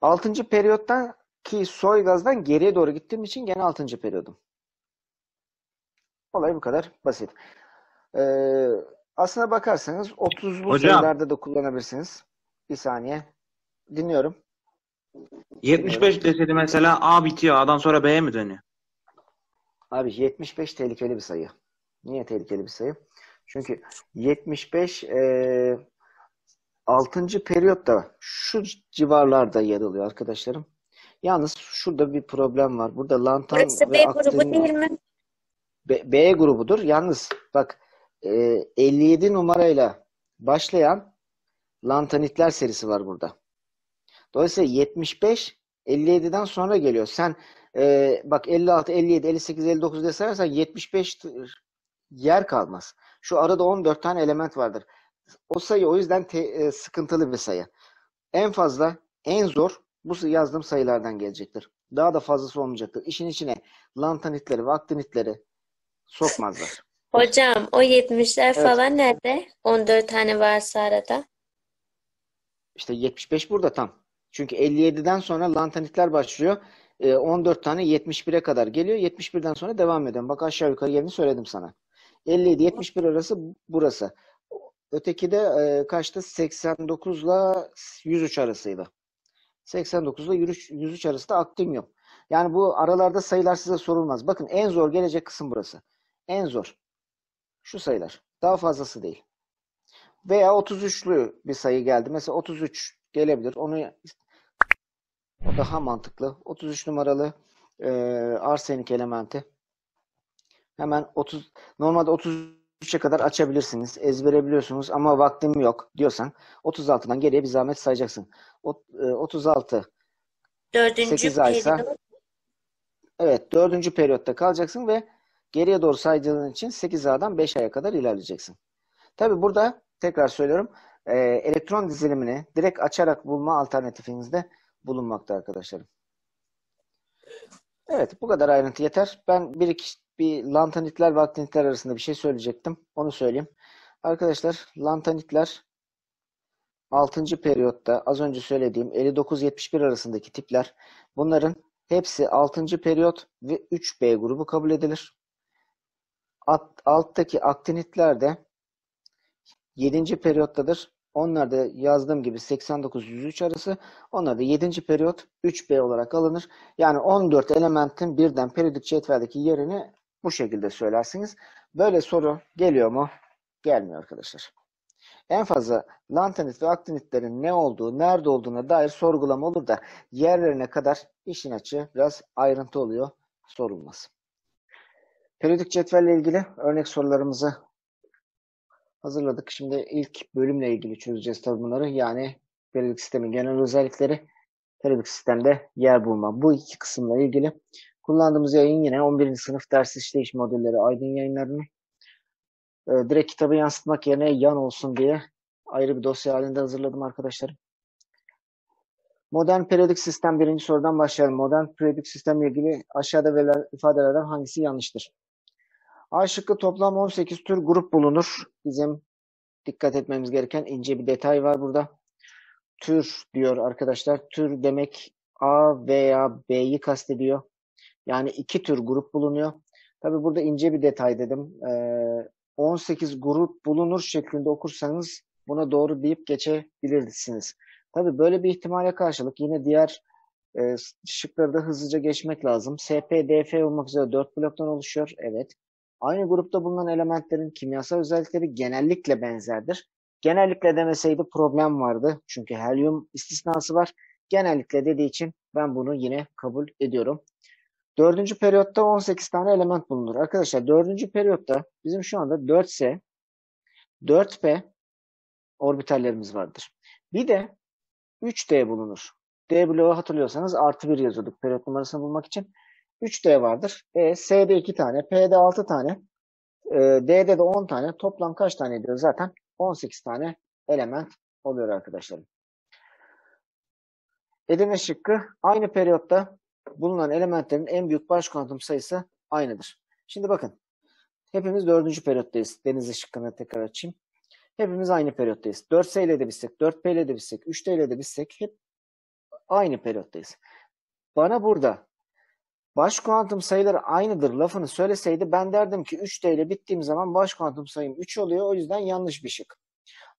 6. periyottan ki soygazdan geriye doğru gittiğim için gene 6. periyodum. Olay bu kadar basit. Aslına bakarsanız 30'lu sayılarda da kullanabilirsiniz. Bir saniye. Dinliyorum. 75 deseydi mesela A bitiyor. A'dan sonra B'ye mi dönüyor? Abi 75 tehlikeli bir sayı. Niye tehlikeli bir sayı? Çünkü 75 6. periyotta şu civarlarda yer alıyor arkadaşlarım. Yalnız şurada bir problem var. Burada Lantan burası ve Aktinyum. B grubu değil mi? B grubudur. Yalnız bak 57 numarayla başlayan lantanitler serisi var burada. Dolayısıyla 75 57'den sonra geliyor. Sen bak 56, 57, 58, 59 diye sayarsan 75 yer kalmaz. Şu arada 14 tane element vardır. O sayı o yüzden sıkıntılı bir sayı. En fazla, en zor bu yazdığım sayılardan gelecektir. Daha da fazlası olmayacaktır. İşin içine lantanitleri ve aktinitleri sokmazlar. Hocam o 70'ler falan nerede? 14 tane varsa arada. İşte 75 burada tam. Çünkü 57'den sonra lantanitler başlıyor. 14 tane 71'e kadar geliyor. 71'den sonra devam ediyorum. Bak aşağı yukarı yerini söyledim sana. 57-71 arası burası. Öteki de kaçtı? 89'la 103 arasıydı. 89'la 103 arası da Aktinyum. Yani bu aralarda sayılar size sorulmaz. Bakın en zor gelecek kısım burası. En zor. Şu sayılar. Daha fazlası değil. Veya 33'lü bir sayı geldi. Mesela 33 gelebilir. Onu daha mantıklı. 33 numaralı arsenik elementi. Hemen 30, normalde 33'e kadar açabilirsiniz. Ezbere biliyorsunuz ama vaktim yok diyorsan 36'dan geriye bir zahmet sayacaksın. 36 8 aysa evet 4. periyotta kalacaksın ve geriye doğru saydığın için 8A'dan 5A'ya kadar ilerleyeceksin. Tabi burada tekrar söylüyorum elektron dizilimini direkt açarak bulma alternatifinizde bulunmakta arkadaşlarım. Evet bu kadar ayrıntı yeter. Ben bir lantanitler ve aktinitler arasında bir şey söyleyecektim. Onu söyleyeyim. Arkadaşlar lantanitler 6. periyotta az önce söylediğim 59-71 arasındaki tipler bunların hepsi 6. periyot ve 3B grubu kabul edilir. Alttaki aktinitler de 7. periyottadır. Onlar da yazdığım gibi 89-103 arası. Onlar da 7. periyot 3B olarak alınır. Yani 14 elementin birden periyodik cetveldeki yerini bu şekilde söylersiniz. Böyle soru geliyor mu? Gelmiyor arkadaşlar. En fazla lantanit ve aktinitlerin ne olduğu, nerede olduğuna dair sorgulama olur da yerlerine kadar işin açığı biraz ayrıntı oluyor, sorulmaz. Periyodik cetvelle ilgili örnek sorularımızı hazırladık. Şimdi ilk bölümle ilgili çözeceğiz tabii bunları. Yani periyodik sistemin genel özellikleri, periyodik sistemde yer bulma. Bu iki kısımla ilgili kullandığımız yayın yine 11. sınıf ders işleyiş modelleri Aydın Yayınları'nı. Direkt kitabı yansıtmak yerine yan olsun diye ayrı bir dosya halinde hazırladım arkadaşlarım. Modern periyodik sistem birinci sorudan başlayalım. Modern periyodik sistemle ilgili aşağıda verilen ifadelerden hangisi yanlıştır? A şıkkı toplam 18 tür grup bulunur. Bizim dikkat etmemiz gereken ince bir detay var burada. Tür diyor arkadaşlar. Tür demek A veya B'yi kastediyor. Yani 2 tür grup bulunuyor. Tabi burada ince bir detay dedim. 18 grup bulunur şeklinde okursanız buna doğru deyip geçebilirsiniz. Tabii böyle bir ihtimale karşılık yine diğer şıkları da hızlıca geçmek lazım. SP, DF olmak üzere 4 bloktan oluşuyor. Evet. Aynı grupta bulunan elementlerin kimyasal özellikleri genellikle benzerdir. Genellikle demeseydi problem vardı. Çünkü helyum istisnası var. Genellikle dediği için ben bunu yine kabul ediyorum. 4. periyotta 18 tane element bulunur. Arkadaşlar 4. periyotta bizim şu anda 4S, 4P orbitallerimiz vardır. Bir de 3D bulunur. D bloğu hatırlıyorsanız artı 1 yazıyorduk periyot numarasını bulmak için. 3D vardır. S'de 2 tane, P'de 6 tane, D'de de 10 tane. Toplam kaç tane ediyor zaten? 18 tane element oluyor arkadaşlarım. Edirne şıkkı aynı periyotta bulunan elementlerin en büyük baş kuantum sayısı aynıdır. Şimdi bakın. Hepimiz 4. periyottayız. Denizli şıkkını tekrar açayım. Hepimiz aynı periyottayız. 4S ile de bitsek, 4P ile de bitsek, 3D ile de bitsek hep aynı periyottayız. Bana burada baş kuantum sayıları aynıdır lafını söyleseydi ben derdim ki 3D ile bittiğim zaman baş kuantum sayım 3 oluyor. O yüzden yanlış bir şık.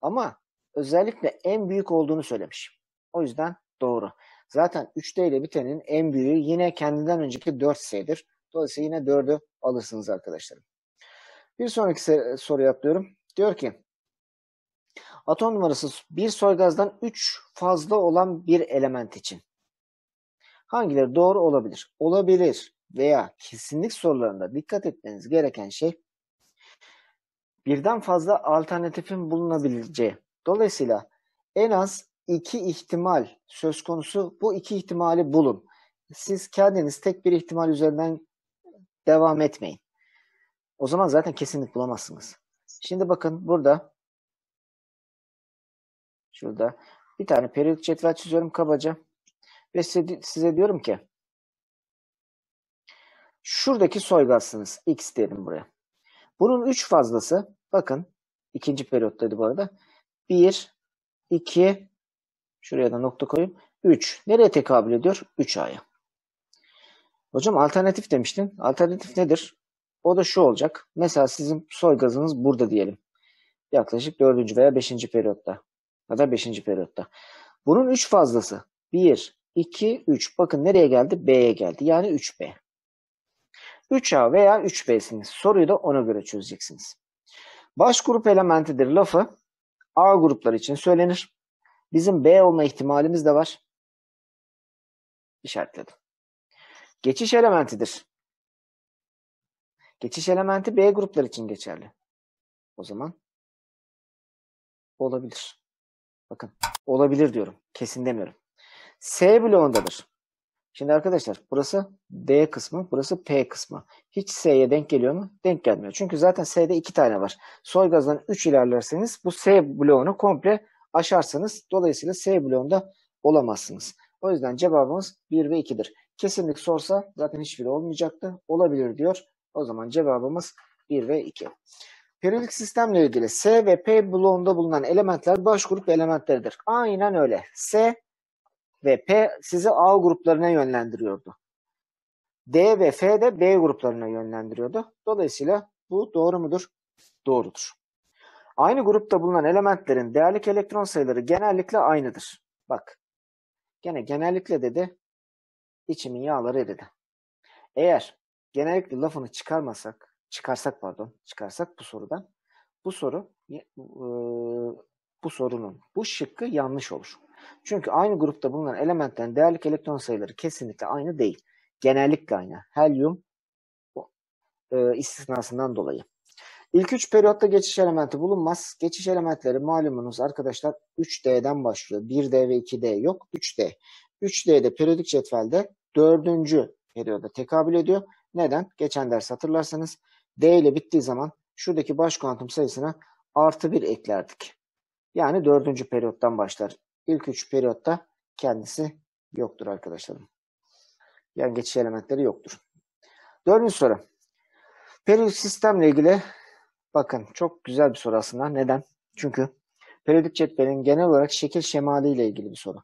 Ama özellikle en büyük olduğunu söylemiş. O yüzden doğru. Zaten 3D ile bitenin en büyüğü yine kendinden önceki 4S'dir. Dolayısıyla yine 4'ü alırsınız arkadaşlarım. Bir sonraki soruya atlıyorum. Diyor ki atom numarası bir soygazdan 3 fazla olan bir element için hangileri doğru olabilir? Olabilir veya kesinlik sorularında dikkat etmeniz gereken şey birden fazla alternatifin bulunabileceği. Dolayısıyla en az 2 ihtimal söz konusu. Bu 2 ihtimali bulun. Siz kendiniz tek bir ihtimal üzerinden devam etmeyin. O zaman zaten kesinlik bulamazsınız. Şimdi bakın burada şurada bir tane periyodik cetvel çiziyorum kabaca ve size diyorum ki şuradaki soygazsınız. X dedim buraya. Bunun 3 fazlası bakın 2. periyottaydı bu arada. 1, 2 şuraya da nokta koyayım. 3. Nereye tekabül ediyor? 3A'ya. Hocam alternatif demiştin. Alternatif nedir? O da şu olacak. Mesela sizin soygazınız burada diyelim. Yaklaşık 4. veya 5. periyotta. Hatta 5. periyotta. Bunun 3 fazlası. 1, 2, 3. Bakın nereye geldi? B'ye geldi. Yani 3B. 3A veya 3B'siniz. Soruyu da ona göre çözeceksiniz. Baş grup elementidir lafı A grupları için söylenir. Bizim B olma ihtimalimiz de var. İşaretledim. Geçiş elementidir. Geçiş elementi B grupları için geçerli. O zaman olabilir. Bakın olabilir diyorum. Kesin demiyorum. S bloğundadır. Şimdi arkadaşlar burası D kısmı, burası P kısmı. Hiç S'ye denk geliyor mu? Denk gelmiyor. Çünkü zaten S'de 2 tane var. Soygazdan 3 ilerlerseniz bu S bloğunu komple aşarsanız dolayısıyla S bloğunda olamazsınız. O yüzden cevabımız 1 ve 2'dir. Kesinlik sorsa zaten hiçbiri olmayacaktı. Olabilir diyor. O zaman cevabımız 1 ve 2. Periyodik sistemle ilgili S ve P bloğunda bulunan elementler baş grup elementleridir. Aynen öyle. S ve P sizi A gruplarına yönlendiriyordu. D ve F de B gruplarına yönlendiriyordu. Dolayısıyla bu doğru mudur? Doğrudur. Aynı grupta bulunan elementlerin değerlik elektron sayıları genellikle aynıdır. Bak. Gene genellikle dedi. İçimin yağları dedi. Eğer genellikle lafını çıkarsak bu sorudan bu sorunun bu şıkkı yanlış olur. Çünkü aynı grupta bulunan elementlerin değerlik elektron sayıları kesinlikle aynı değil. Genellikle aynı. Helyum istisnasından dolayı. İlk 3 periyotta geçiş elementi bulunmaz. Geçiş elementleri malumunuz arkadaşlar 3D'den başlıyor. 1D ve 2D yok. 3D. 3D'de periyodik cetvelde 4. periyoda tekabül ediyor. Neden? Geçen ders hatırlarsanız D ile bittiği zaman şuradaki baş kuantum sayısına +1 eklerdik. Yani 4. periyottan başlar. İlk 3 periyotta kendisi yoktur arkadaşlarım. Yani geçiş elementleri yoktur. 4. soru. Periyodik sistemle ilgili bakın çok güzel bir soru aslında. Neden? Çünkü periyodik cetvelin genel olarak şekil şemali ile ilgili bir soru.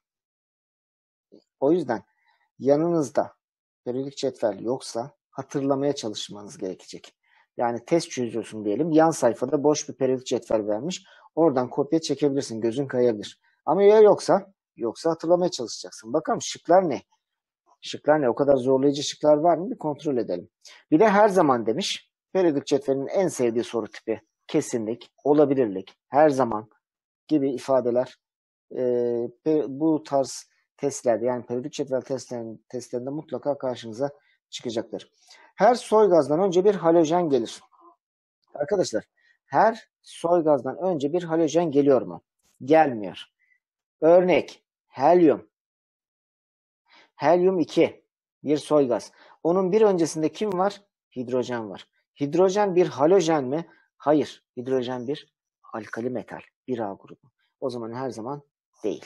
O yüzden yanınızda periyodik cetvel yoksa hatırlamaya çalışmanız gerekecek. Yani test çözüyorsun diyelim. Yan sayfada boş bir periyodik cetvel vermiş. Oradan kopya çekebilirsin. Gözün kayabilir. Ama ya yoksa hatırlamaya çalışacaksın. Bakalım şıklar ne? Şıklar ne? O kadar zorlayıcı şıklar var mı? Bir kontrol edelim. Bir de her zaman demiş. Periyodik cetvelin en sevdiği soru tipi. Kesinlik, olabilirlik, her zaman gibi ifadeler bu tarz testlerde yani periyodik cetvel testlerinde mutlaka karşınıza çıkacaktır. Her soy gazdan önce bir halojen gelir. Arkadaşlar her soy gazdan önce bir halojen geliyor mu? Gelmiyor. Örnek helyum. Helyum 2 bir soy gaz. Onun bir öncesinde kim var? Hidrojen var. Hidrojen bir halojen mi? Hayır. Hidrojen bir alkali metal. Bir A grubu. O zaman her zaman değil.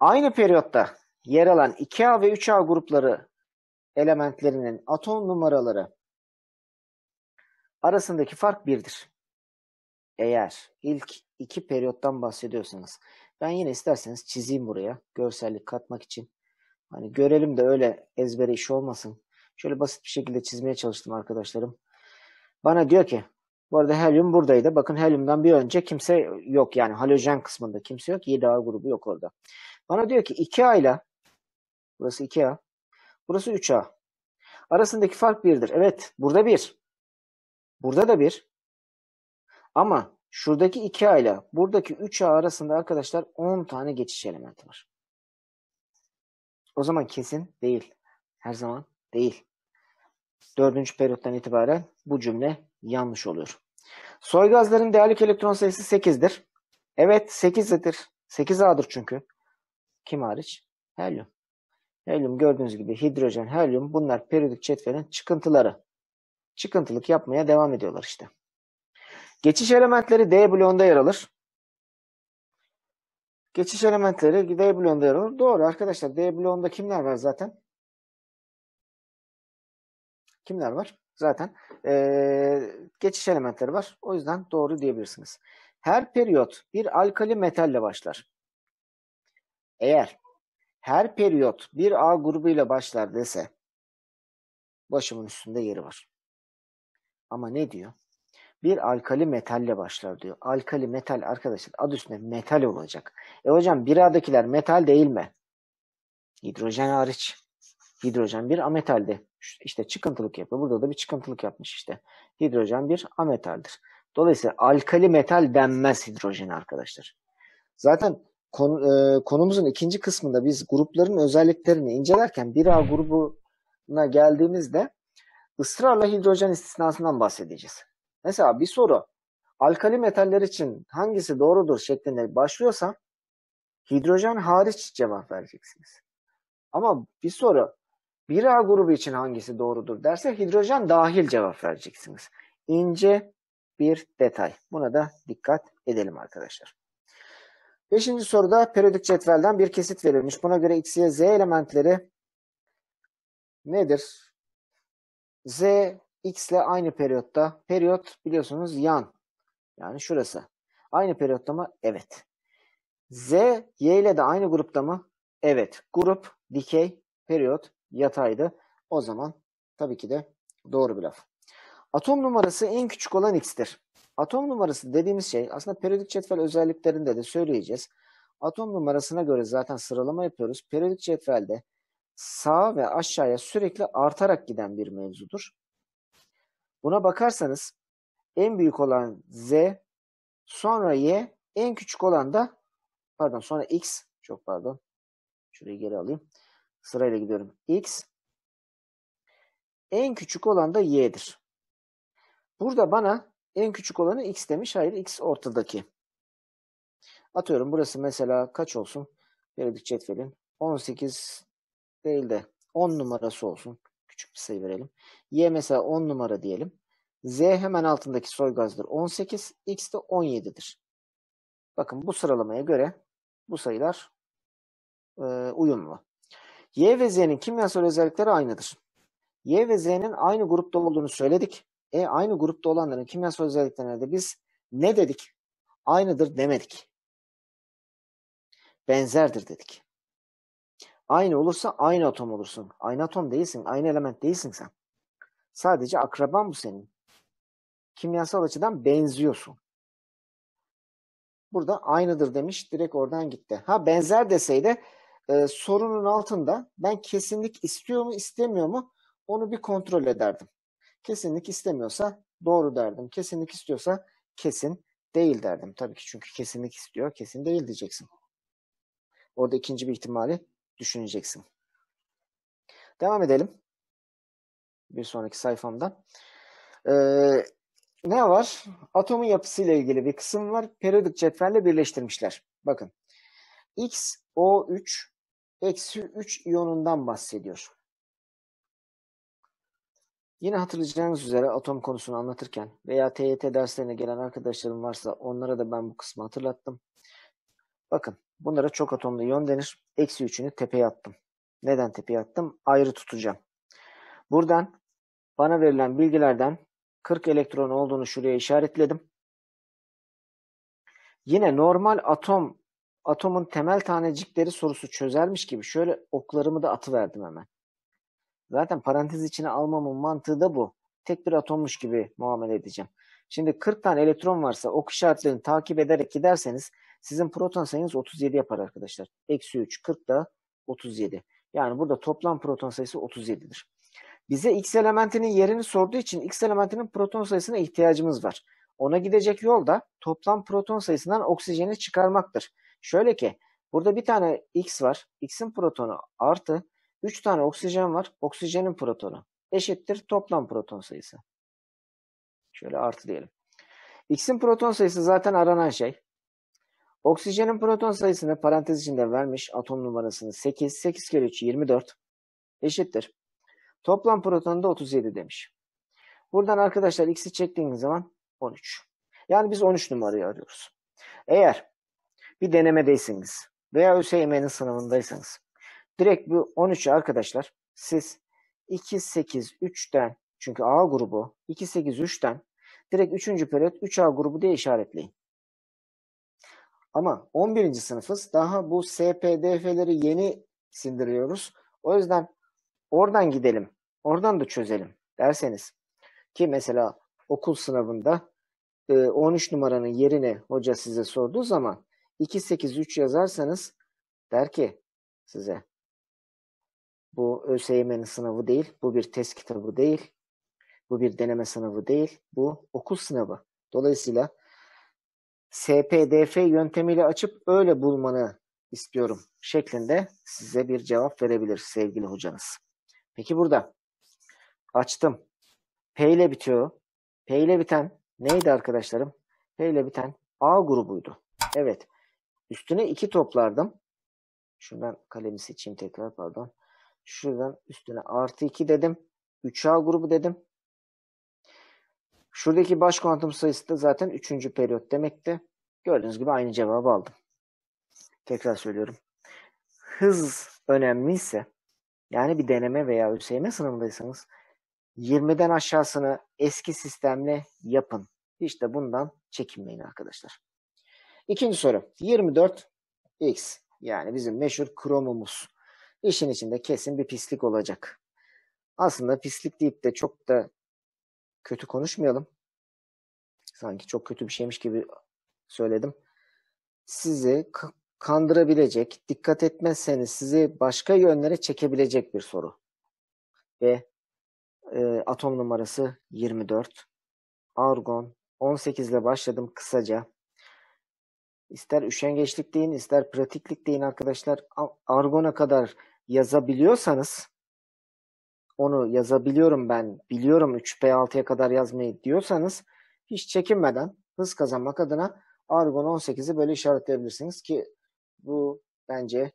Aynı periyotta yer alan 2A ve 3A grupları elementlerinin atom numaraları arasındaki fark 1'dir. Eğer ilk 2 periyottan bahsediyorsanız ben yine isterseniz çizeyim buraya görsellik katmak için. Hani görelim de öyle ezbere iş olmasın. Şöyle basit bir şekilde çizmeye çalıştım arkadaşlarım. Bana diyor ki bu arada helyum buradaydı. Bakın helyumdan bir önce kimse yok. Yani halojen kısmında kimse yok. 7A grubu yok orada. Bana diyor ki 2A ile burası 2A. Burası 3A. Arasındaki fark 1'dir. Evet. Burada 1. Burada da 1. Ama şuradaki 2A ile buradaki 3A arasında arkadaşlar 10 tane geçiş elementi var. O zaman kesin değil. Her zaman değil. 4. periyottan itibaren bu cümle yanlış oluyor. Soygazların değerlik elektron sayısı 8'dir. Evet 8'dir. 8A'dır çünkü. Kim hariç? Helyum. Helyum gördüğünüz gibi hidrojen, helyum bunlar periyodik cetvelin çıkıntıları. Çıkıntılık yapmaya devam ediyorlar işte. Geçiş elementleri D bloğunda yer alır. Geçiş elementleri D bloğunda yer alır. Doğru arkadaşlar D bloğunda kimler var zaten? Kimler var? Zaten geçiş elementleri var. O yüzden doğru diyebilirsiniz. Her periyot bir alkali metalle başlar. Eğer her periyot bir A grubuyla başlar dese başımın üstünde yeri var. Ama ne diyor? bir alkali metalle başlar diyor. Alkali metal arkadaşlar adı üstünde metal olacak. E hocam biradakiler metal değil mi? Hidrojen hariç. Hidrojen bir ametaldi. İşte çıkıntılık yapıyor. Burada da bir çıkıntılık yapmış işte. Hidrojen bir ametaldir. Dolayısıyla alkali metal denmez hidrojen arkadaşlar. Zaten konumuzun ikinci kısmında biz grupların özelliklerini incelerken 1A grubuna geldiğimizde ısrarla hidrojen istisnasından bahsedeceğiz. Mesela bir soru alkali metaller için hangisi doğrudur şeklinde başlıyorsa hidrojen hariç cevap vereceksiniz. Ama bir soru 1A grubu için hangisi doğrudur derse hidrojen dahil cevap vereceksiniz. İnce bir detay. Buna da dikkat edelim arkadaşlar. 5. soruda periyodik cetvelden bir kesit verilmiş. Buna göre X, Y, Z elementleri nedir? Z, X ile aynı periyotta. Periyot biliyorsunuz yan. Yani şurası. Aynı periyotta mı? Evet. Z, Y ile de aynı grupta mı? Evet. Grup, dikey, periyot, yataydı. O zaman tabii ki de doğru bir laf. Atom numarası en küçük olan X'tir. Atom numarası dediğimiz şey aslında periyodik cetvel özelliklerinde de söyleyeceğiz. Atom numarasına göre zaten sıralama yapıyoruz. Periyodik cetvelde sağa ve aşağıya sürekli artarak giden bir mevzudur. Buna bakarsanız en büyük olan Z, sonra Y, en küçük olan da sonra X. Çok pardon. Şurayı geri alayım. Sırayla gidiyorum. X, en küçük olan da Y'dir. Burada bana en küçük olanı X demiş. Hayır, X ortadaki. Atıyorum burası mesela kaç olsun? Periyodik cetvelin 18 değil de 10 numarası olsun. Küçük bir sayı verelim. Y mesela 10 numara diyelim. Z hemen altındaki soygazdır 18. X de 17'dir. Bakın bu sıralamaya göre bu sayılar uyumlu. Y ve Z'nin kimyasal özellikleri aynıdır. Y ve Z'nin aynı grupta olduğunu söyledik. Aynı grupta olanların kimyasal özelliklerine de biz ne dedik? Aynıdır demedik. Benzerdir dedik. Aynı olursa aynı atom olursun. Aynı atom değilsin, aynı element değilsin sen. Sadece akraban bu senin. Kimyasal açıdan benziyorsun. Burada aynıdır demiş, direkt oradan gitti. Ha benzer deseydi sorunun altında ben kesinlik istiyor mu, istemiyor mu onu bir kontrol ederdim. Kesinlik istemiyorsa doğru derdim. Kesinlik istiyorsa kesin değil derdim. Tabii ki çünkü kesinlik istiyor, kesin değil diyeceksin. Orada ikinci bir ihtimali düşüneceksin. Devam edelim. Bir sonraki sayfamda. Ne var? Atomun yapısıyla ilgili bir kısım var. Periyodik cetvelle birleştirmişler. Bakın. XO3 eksi 3 iyonundan bahsediyor. Yine hatırlayacağınız üzere atom konusunu anlatırken veya TYT derslerine gelen arkadaşlarım varsa onlara da ben bu kısmı hatırlattım. Bakın bunlara çok atomlu iyon denir. Eksi 3'ünü tepeye attım. Neden tepeye attım? Ayrı tutacağım. Buradan bana verilen bilgilerden 40 elektron olduğunu şuraya işaretledim. Yine normal atomun temel tanecikleri sorusu çözermiş gibi şöyle oklarımı da atıverdim hemen. Zaten parantez içine almamın mantığı da bu. Tek bir atommuş gibi muamele edeceğim. Şimdi 40 tane elektron varsa ok işaretlerini takip ederek giderseniz sizin proton sayınız 37 yapar arkadaşlar. Eksi 3, 40 da 37. Yani burada toplam proton sayısı 37'dir. Bize X elementinin yerini sorduğu için X elementinin proton sayısına ihtiyacımız var. Ona gidecek yol da toplam proton sayısından oksijeni çıkarmaktır. Şöyle ki burada bir tane X var. X'in protonu artı 3 tane oksijen var. Oksijenin protonu eşittir toplam proton sayısı. Şöyle artı diyelim. X'in proton sayısı zaten aranan şey. Oksijenin proton sayısını parantez içinde vermiş. Atom numarasını 8. 8 kere 3 24 eşittir. Toplam protonu da 37 demiş. Buradan arkadaşlar X'i çektiğiniz zaman 13. Yani biz 13 numarayı arıyoruz. Eğer bir denemedeyseniz veya ÖSYM'nin sınavındaysanız direkt bu 13'ü arkadaşlar siz 2, 8, 3'ten çünkü A grubu 2, 8, 3'ten direkt 3. periyot 3A grubu diye işaretleyin. Ama 11. sınıfız daha bu SPDF'leri yeni sindiriyoruz. O yüzden oradan gidelim. Oradan da çözelim derseniz ki mesela okul sınavında 13 numaranın yerine hoca size sorduğu zaman 283 yazarsanız der ki size bu ÖSYM'nin sınavı değil, bu bir test kitabı değil, bu bir deneme sınavı değil, bu okul sınavı. Dolayısıyla SPDF yöntemiyle açıp öyle bulmanı istiyorum şeklinde size bir cevap verebilir sevgili hocanız. Peki burada açtım. P ile bitiyor. P ile biten neydi arkadaşlarım? P ile biten A grubuydu. Evet. Üstüne 2 toplardım. Şuradan kalemi seçeyim tekrar, pardon. Şuradan üstüne artı 2 dedim. 3A grubu dedim. Şuradaki baş kuantum sayısı da zaten 3. periyot demekti. Gördüğünüz gibi aynı cevabı aldım. Tekrar söylüyorum. Hız önemliyse, yani bir deneme veya ÖSYM sınavındaysanız 20'den aşağısını eski sistemle yapın. İşte bundan çekinmeyin arkadaşlar. İkinci soru. 24X, yani bizim meşhur kromumuz. İşin içinde kesin bir pislik olacak. Aslında pislik deyip de çok da kötü konuşmayalım. Sanki çok kötü bir şeymiş gibi söyledim. Sizi kandırabilecek, dikkat etmezseniz sizi başka yönlere çekebilecek bir soru. Ve atom numarası 24. Argon 18 ile başladım kısaca. İster üşengeçlik deyin, ister pratiklik deyin arkadaşlar. Argona kadar yazabiliyorsanız, onu yazabiliyorum ben, biliyorum 3P6'ya kadar yazmayı diyorsanız, hiç çekinmeden hız kazanmak adına Argon 18'i böyle işaretleyebilirsiniz ki bu bence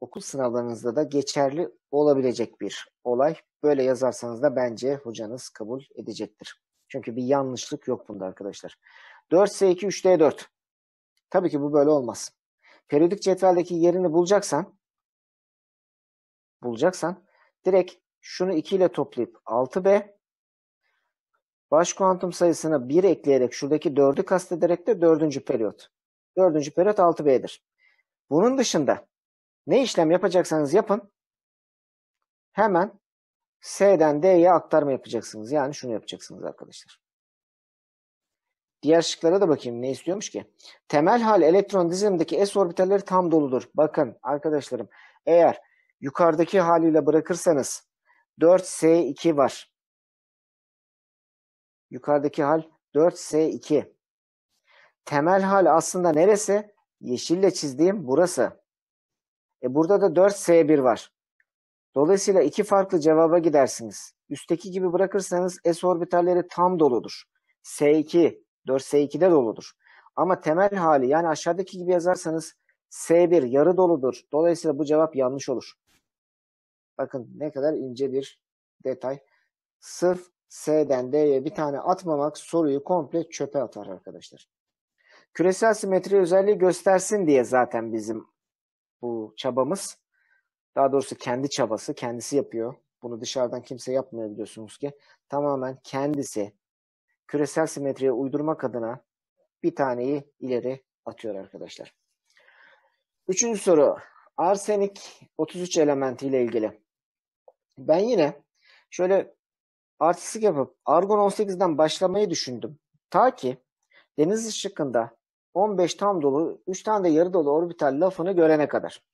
okul sınavlarınızda da geçerli olabilecek bir olay. Böyle yazarsanız da bence hocanız kabul edecektir. Çünkü bir yanlışlık yok bunda arkadaşlar. 4S2 3D4. Tabii ki bu böyle olmaz. Periyodik cetveldeki yerini bulacaksan direkt şunu 2 ile toplayıp 6B, baş kuantum sayısına 1 ekleyerek şuradaki 4'ü kastederek de 4. periyot. 4. periyot 6B'dir. Bunun dışında ne işlem yapacaksanız yapın, hemen S'den D'ye aktarma yapacaksınız. Yani şunu yapacaksınız arkadaşlar. Diğer şıklara da bakayım ne istiyormuş ki. Temel hal elektron dizilimindeki s orbitalleri tam doludur. Bakın arkadaşlarım, eğer yukarıdaki haliyle bırakırsanız 4S2 var. Yukarıdaki hal 4S2. Temel hal aslında neresi? Yeşille çizdiğim burası. Burada da 4S1 var. Dolayısıyla 2 farklı cevaba gidersiniz. Üstteki gibi bırakırsanız s orbitalleri tam doludur. S2, 4S2'de doludur. Ama temel hali, yani aşağıdaki gibi yazarsanız S1 yarı doludur. Dolayısıyla bu cevap yanlış olur. Bakın ne kadar ince bir detay. Sırf S'den D'ye bir tane atmamak soruyu komple çöpe atar arkadaşlar. Küresel simetri özelliği göstersin diye zaten bizim bu çabamız, daha doğrusu kendi çabası, kendisi yapıyor. Bunu dışarıdan kimse yapmıyor biliyorsunuz ki. Tamamen kendisi küresel simetriye uydurmak adına bir taneyi ileri atıyor arkadaşlar. Üçüncü soru. Arsenik 33 elementiyle ilgili. Ben yine şöyle artistik yapıp Argon 18'den başlamayı düşündüm. Ta ki deniz şıkkında 15 tam dolu, 3 tane de yarı dolu orbital lafını görene kadar.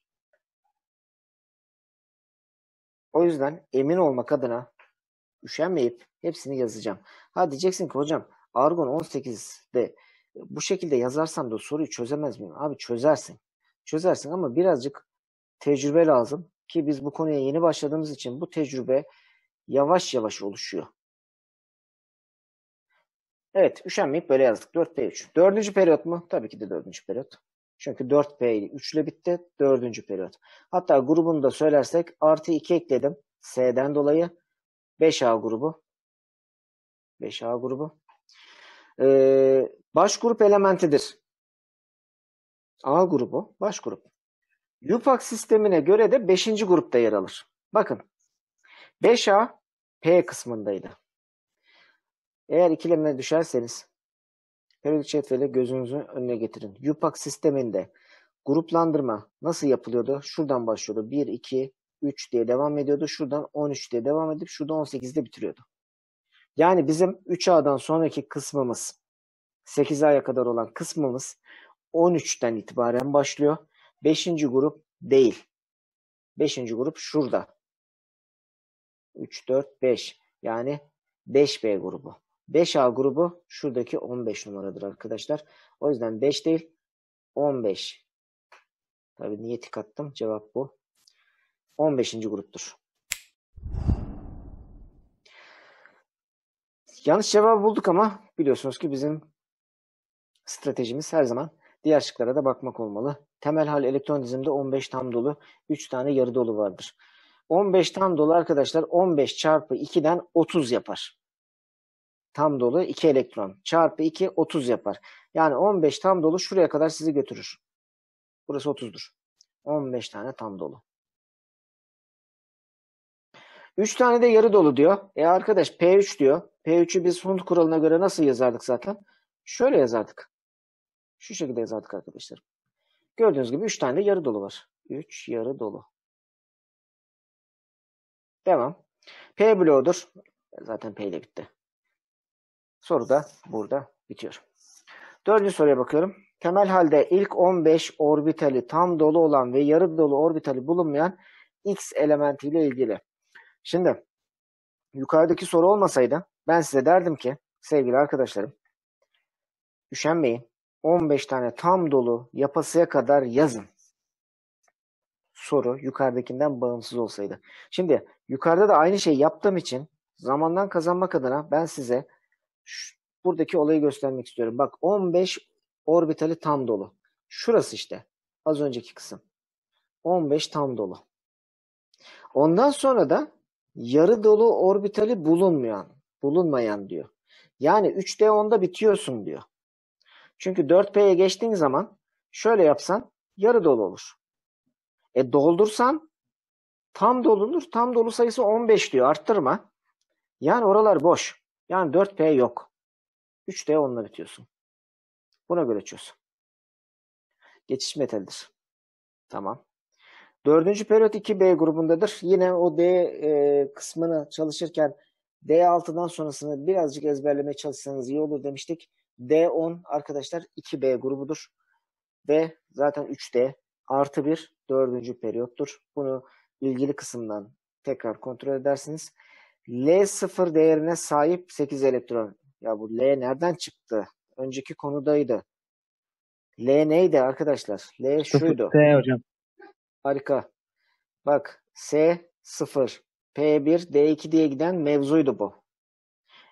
O yüzden emin olmak adına üşenmeyip hepsini yazacağım. Ha diyeceksin ki hocam Argon 18'de bu şekilde yazarsam da soruyu çözemez miyim? Abi çözersin. Çözersin ama birazcık tecrübe lazım ki biz bu konuya yeni başladığımız için bu tecrübe yavaş yavaş oluşuyor. Evet, üşenmeyip böyle yazdık. 4P3. 4. periyot mu? Tabii ki de 4. periyot. Çünkü 4P 3 ile bitti. 4. periyot. Hatta grubunu da söylersek artı 2 ekledim. S'den dolayı 5A grubu. 5A grubu. Baş grup elementidir. A grubu baş grup. IUPAC sistemine göre de 5. grupta yer alır. Bakın 5A P kısmındaydı. Eğer ikilemine düşerseniz periyodik cetveli gözünüzün önüne getirin. IUPAC sisteminde gruplandırma nasıl yapılıyordu? Şuradan başlıyordu. 1, 2, 3 diye devam ediyordu. Şuradan 13 diye devam edip şurada 18'de bitiriyordu. Yani bizim 3A'dan sonraki kısmımız 8. aya kadar olan kısmımız 13'ten itibaren başlıyor. 5. grup değil. 5. grup şurada. 3, 4, 5. Yani 5B grubu. 5A grubu şuradaki 15 numaradır arkadaşlar. O yüzden 5 değil, 15. Tabii niye tik attım? Cevap bu. 15. gruptur. Yanlış cevabı bulduk ama biliyorsunuz ki bizim stratejimiz her zaman diğer şıklara da bakmak olmalı. Temel hal elektron dizimde 15 tam dolu, 3 tane yarı dolu vardır. 15 tam dolu arkadaşlar 15 çarpı 2'den 30 yapar. Tam dolu 2 elektron çarpı 2 30 yapar. Yani 15 tam dolu şuraya kadar sizi götürür. Burası 30'dur. 15 tane tam dolu. 3 tane de yarı dolu diyor. E arkadaş P3 diyor. P3'ü biz Hund kuralına göre nasıl yazardık zaten? Şöyle yazardık. Şu şekilde yazardık arkadaşlar. Gördüğünüz gibi 3 tane de yarı dolu var. 3 yarı dolu. Devam. P bloğudur. Zaten P ile bitti. Soru da burada bitiyor. 4. soruya bakıyorum. Temel halde ilk 15 orbitali tam dolu olan ve yarı dolu orbitali bulunmayan X elementiyle ilgili. Şimdi yukarıdaki soru olmasaydı ben size derdim ki sevgili arkadaşlarım üşenmeyin 15 tane tam dolu yapasıya kadar yazın. Soru yukarıdakinden bağımsız olsaydı. Şimdi yukarıda da aynı şeyi yaptığım için zamandan kazanmak adına ben size buradaki olayı göstermek istiyorum. Bak 15 orbitali tam dolu. Şurası işte az önceki kısım. 15 tam dolu. Ondan sonra da yarı dolu orbitali bulunmayan diyor. Yani 3D10'da bitiyorsun diyor. Çünkü 4P'ye geçtiğin zaman şöyle yapsan yarı dolu olur. E doldursan tam dolunur. Tam dolu sayısı 15 diyor. Arttırma. Yani oralar boş. Yani 4P yok. 3D10'la bitiyorsun. Buna göre çöz. Geçiş metalidir. Tamam. 4. periyot 2B grubundadır. Yine o D kısmını çalışırken D6'dan sonrasını birazcık ezberlemeye çalışsanız iyi olur demiştik. D10 arkadaşlar 2B grubudur. Ve zaten 3D artı 1 4. periyottur. Bunu ilgili kısımdan tekrar kontrol edersiniz. L0 değerine sahip 8 elektron. Ya bu L nereden çıktı? Önceki konudaydı. L neydi arkadaşlar? L şuydu. T hocam. Harika. Bak S0, P1, D2 diye giden mevzuydu bu.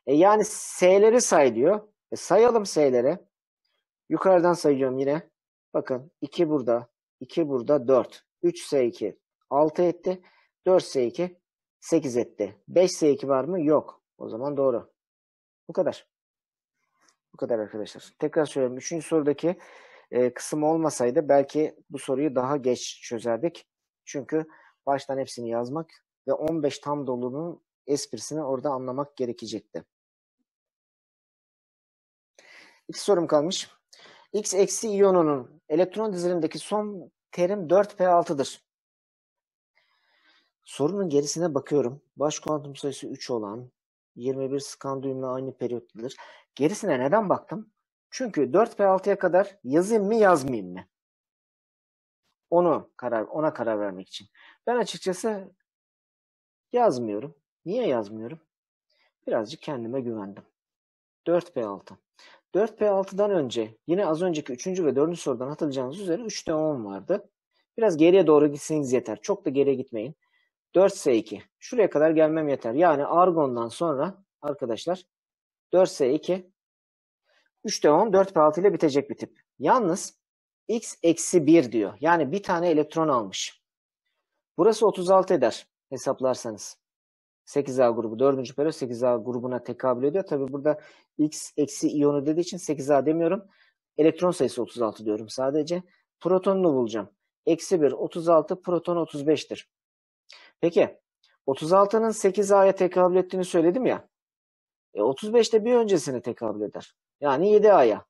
Yani S'leri say diyor. Sayalım S'leri. Yukarıdan sayacağım yine. Bakın 2 burada, 2 burada 4. 3S2 6 etti. 4S2 8 etti. 5S2 var mı? Yok. O zaman doğru. Bu kadar. Bu kadar arkadaşlar. Tekrar söylüyorum. 3. sorudaki kısım olmasaydı belki bu soruyu daha geç çözerdik. Çünkü baştan hepsini yazmak ve 15 tam dolunun esprisini orada anlamak gerekecekti. 2 sorum kalmış. X eksi iyonunun elektron dizilimindeki son terim 4P6'dır. Sorunun gerisine bakıyorum. Baş kuantum sayısı 3 olan 21 skandiyumla aynı periyotludur. Gerisine neden baktım? Çünkü 4P6'ya kadar yazayım mı yazmayayım mı? Ona karar vermek için. Ben açıkçası yazmıyorum. Niye yazmıyorum? Birazcık kendime güvendim. 4P6. 4P6'dan önce yine az önceki 3. ve 4. sorudan hatırlayacağınız üzere 3D10 vardı. Biraz geriye doğru gitseniz yeter. Çok da geriye gitmeyin. 4S2. Şuraya kadar gelmem yeter. Yani argondan sonra arkadaşlar 4S2 3D10 4P6 ile bitecek bir tip. Yalnız X eksi 1 diyor. Yani bir tane elektron almış. Burası 36 eder hesaplarsanız. 8A grubu 4. periyot 8A grubuna tekabül ediyor. Tabi burada X eksi iyonu dediği için 8A demiyorum. Elektron sayısı 36 diyorum sadece. Protonunu bulacağım. Eksi 1 36 proton 35'tir. Peki 36'nın 8A'ya tekabül ettiğini söyledim ya. 35'te bir öncesini tekabül eder. Yani 7A'ya.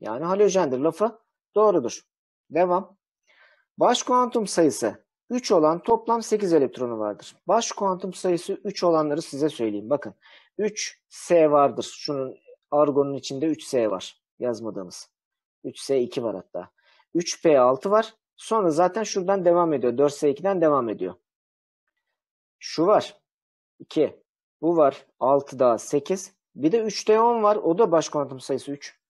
Yani halojendir lafı doğrudur. Devam. Baş kuantum sayısı 3 olan toplam 8 elektronu vardır. Baş kuantum sayısı 3 olanları size söyleyeyim. Bakın 3S vardır. Şunun argonun içinde 3S var. yazmadığımız. 3S2 var hatta. 3P6 var. Sonra zaten şuradan devam ediyor. 4S2'den devam ediyor. Şu var. 2. Bu var. 6 daha 8. Bir de 3D10 var. O da baş kuantum sayısı 3.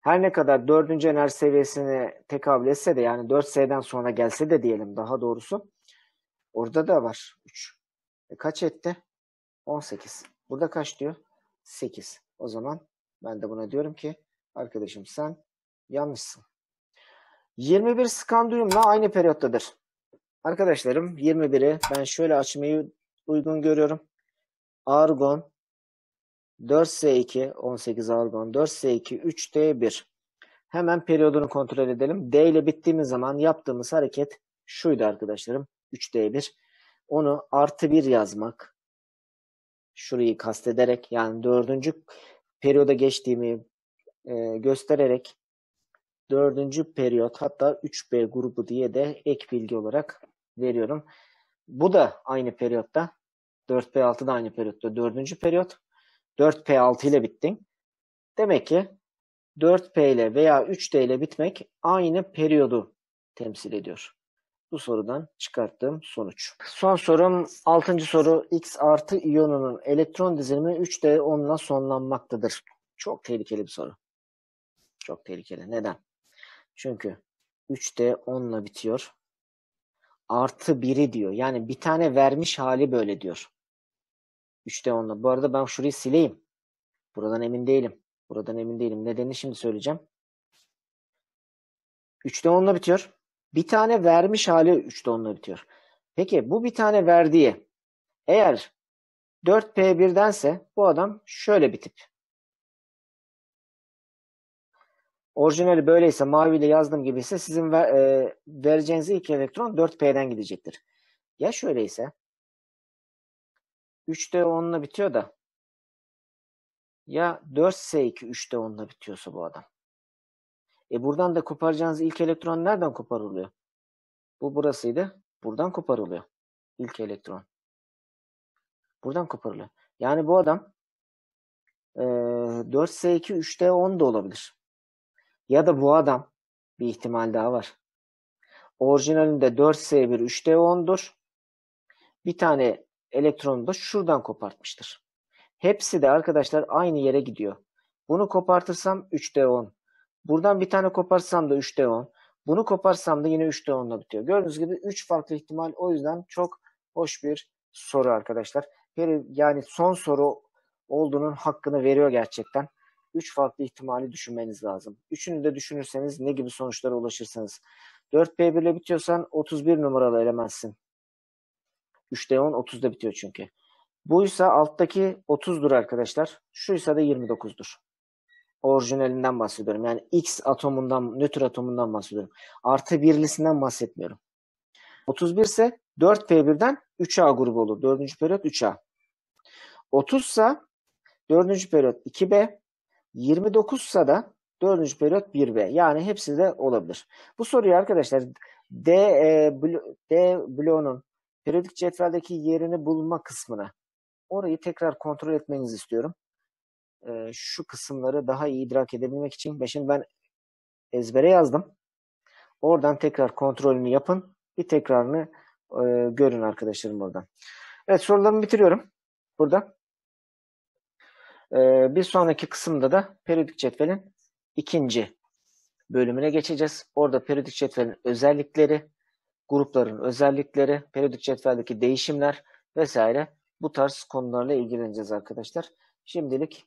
Her ne kadar 4. enerji seviyesine tekabül etse de, yani 4S'den sonra gelse de diyelim daha doğrusu. Orada da var 3. Kaç etti? 18. Burada kaç diyor? 8. O zaman ben de buna diyorum ki arkadaşım sen yanlışsın. 21 skandiyumla aynı periyottadır. Arkadaşlarım 21'i ben şöyle açmayı uygun görüyorum. Argon 4S2 18 argon 4S2 3D1. Hemen periyodunu kontrol edelim. D ile bittiğimiz zaman yaptığımız hareket şuydu arkadaşlarım. 3D1. Onu artı 1 yazmak. Şurayı kastederek, yani 4. periyoda geçtiğimi göstererek 4. periyot, hatta 3B grubu diye de ek bilgi olarak veriyorum. Bu da aynı periyotta. 4P6 da aynı periyotta. 4. periyot. 4P6 ile bittin. Demek ki 4P ile veya 3D ile bitmek aynı periyodu temsil ediyor. Bu sorudan çıkarttığım sonuç. Son sorum 6. soru. X artı iyonunun elektron dizilimi 3D10'la sonlanmaktadır. Çok tehlikeli bir soru. Çok tehlikeli. Neden? Çünkü 3D10'la bitiyor. Artı 1'i diyor. Yani bir tane vermiş hali böyle diyor. 3D10'la. Bu arada ben şurayı sileyim. Buradan emin değilim. Buradan emin değilim. Nedenini şimdi söyleyeceğim. 3D10'la bitiyor. Bir tane vermiş hali 3D10'la bitiyor. Peki bu bir tane verdiği eğer 4P1'dense bu adam şöyle bir tip. Orijinali böyleyse, maviyle yazdığım gibi ise sizin vereceğiniz ilk elektron 4P'den gidecektir. Ya şöyleyse 3D10'la bitiyor da, ya 4S2 3D10'la bitiyorsa bu adam. Buradan da koparacağınız ilk elektron nereden koparılıyor? Bu burasıydı. Buradan koparılıyor. İlk elektron. Buradan koparılıyor. Yani bu adam 4S2 3D10 da olabilir. Ya da bu adam, bir ihtimal daha var. Orijinalinde 4S1 3D10'dur. Bir tane elektronu da şuradan kopartmıştır. Hepsi de arkadaşlar aynı yere gidiyor. Bunu kopartırsam 3D10. Buradan bir tane koparsam da 3D10. Bunu koparsam da yine 3D10'la bitiyor. Gördüğünüz gibi 3 farklı ihtimal. O yüzden çok hoş bir soru arkadaşlar. Yani son soru olduğunun hakkını veriyor gerçekten. 3 farklı ihtimali düşünmeniz lazım. Üçünü de düşünürseniz ne gibi sonuçlara ulaşırsınız. 4P1 ile bitiyorsan 31 numaralı elementsin. 3D10 30'da bitiyor çünkü. Buysa alttaki 30'dur arkadaşlar. Şuysa da 29'dur. Orijinalinden bahsediyorum. Yani X atomundan, nötr atomundan bahsediyorum. Artı birlisinden bahsetmiyorum. 31 ise 4P1'den 3A grubu olur. 4. periyot 3A. 30 ise 4. periyot 2B. 29 ise da 4. periyot 1B. Yani hepsi de olabilir. Bu soruyu arkadaşlar D bloğunun periyodik cetveldeki yerini bulma kısmına, orayı tekrar kontrol etmenizi istiyorum. Şu kısımları daha iyi idrak edebilmek için. Şimdi ben ezbere yazdım. Oradan tekrar kontrolünü yapın. Bir tekrarını görün arkadaşlarım oradan. Evet, sorularımı bitiriyorum. Burada. Bir sonraki kısımda da periyodik cetvelin 2. bölümüne geçeceğiz. Orada periyodik cetvelin özellikleri, grupların özellikleri, periyodik cetveldeki değişimler vesaire, bu tarz konularla ilgileneceğiz arkadaşlar. Şimdilik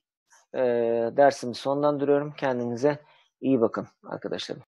dersimi sonlandırıyorum. Kendinize iyi bakın arkadaşlarım.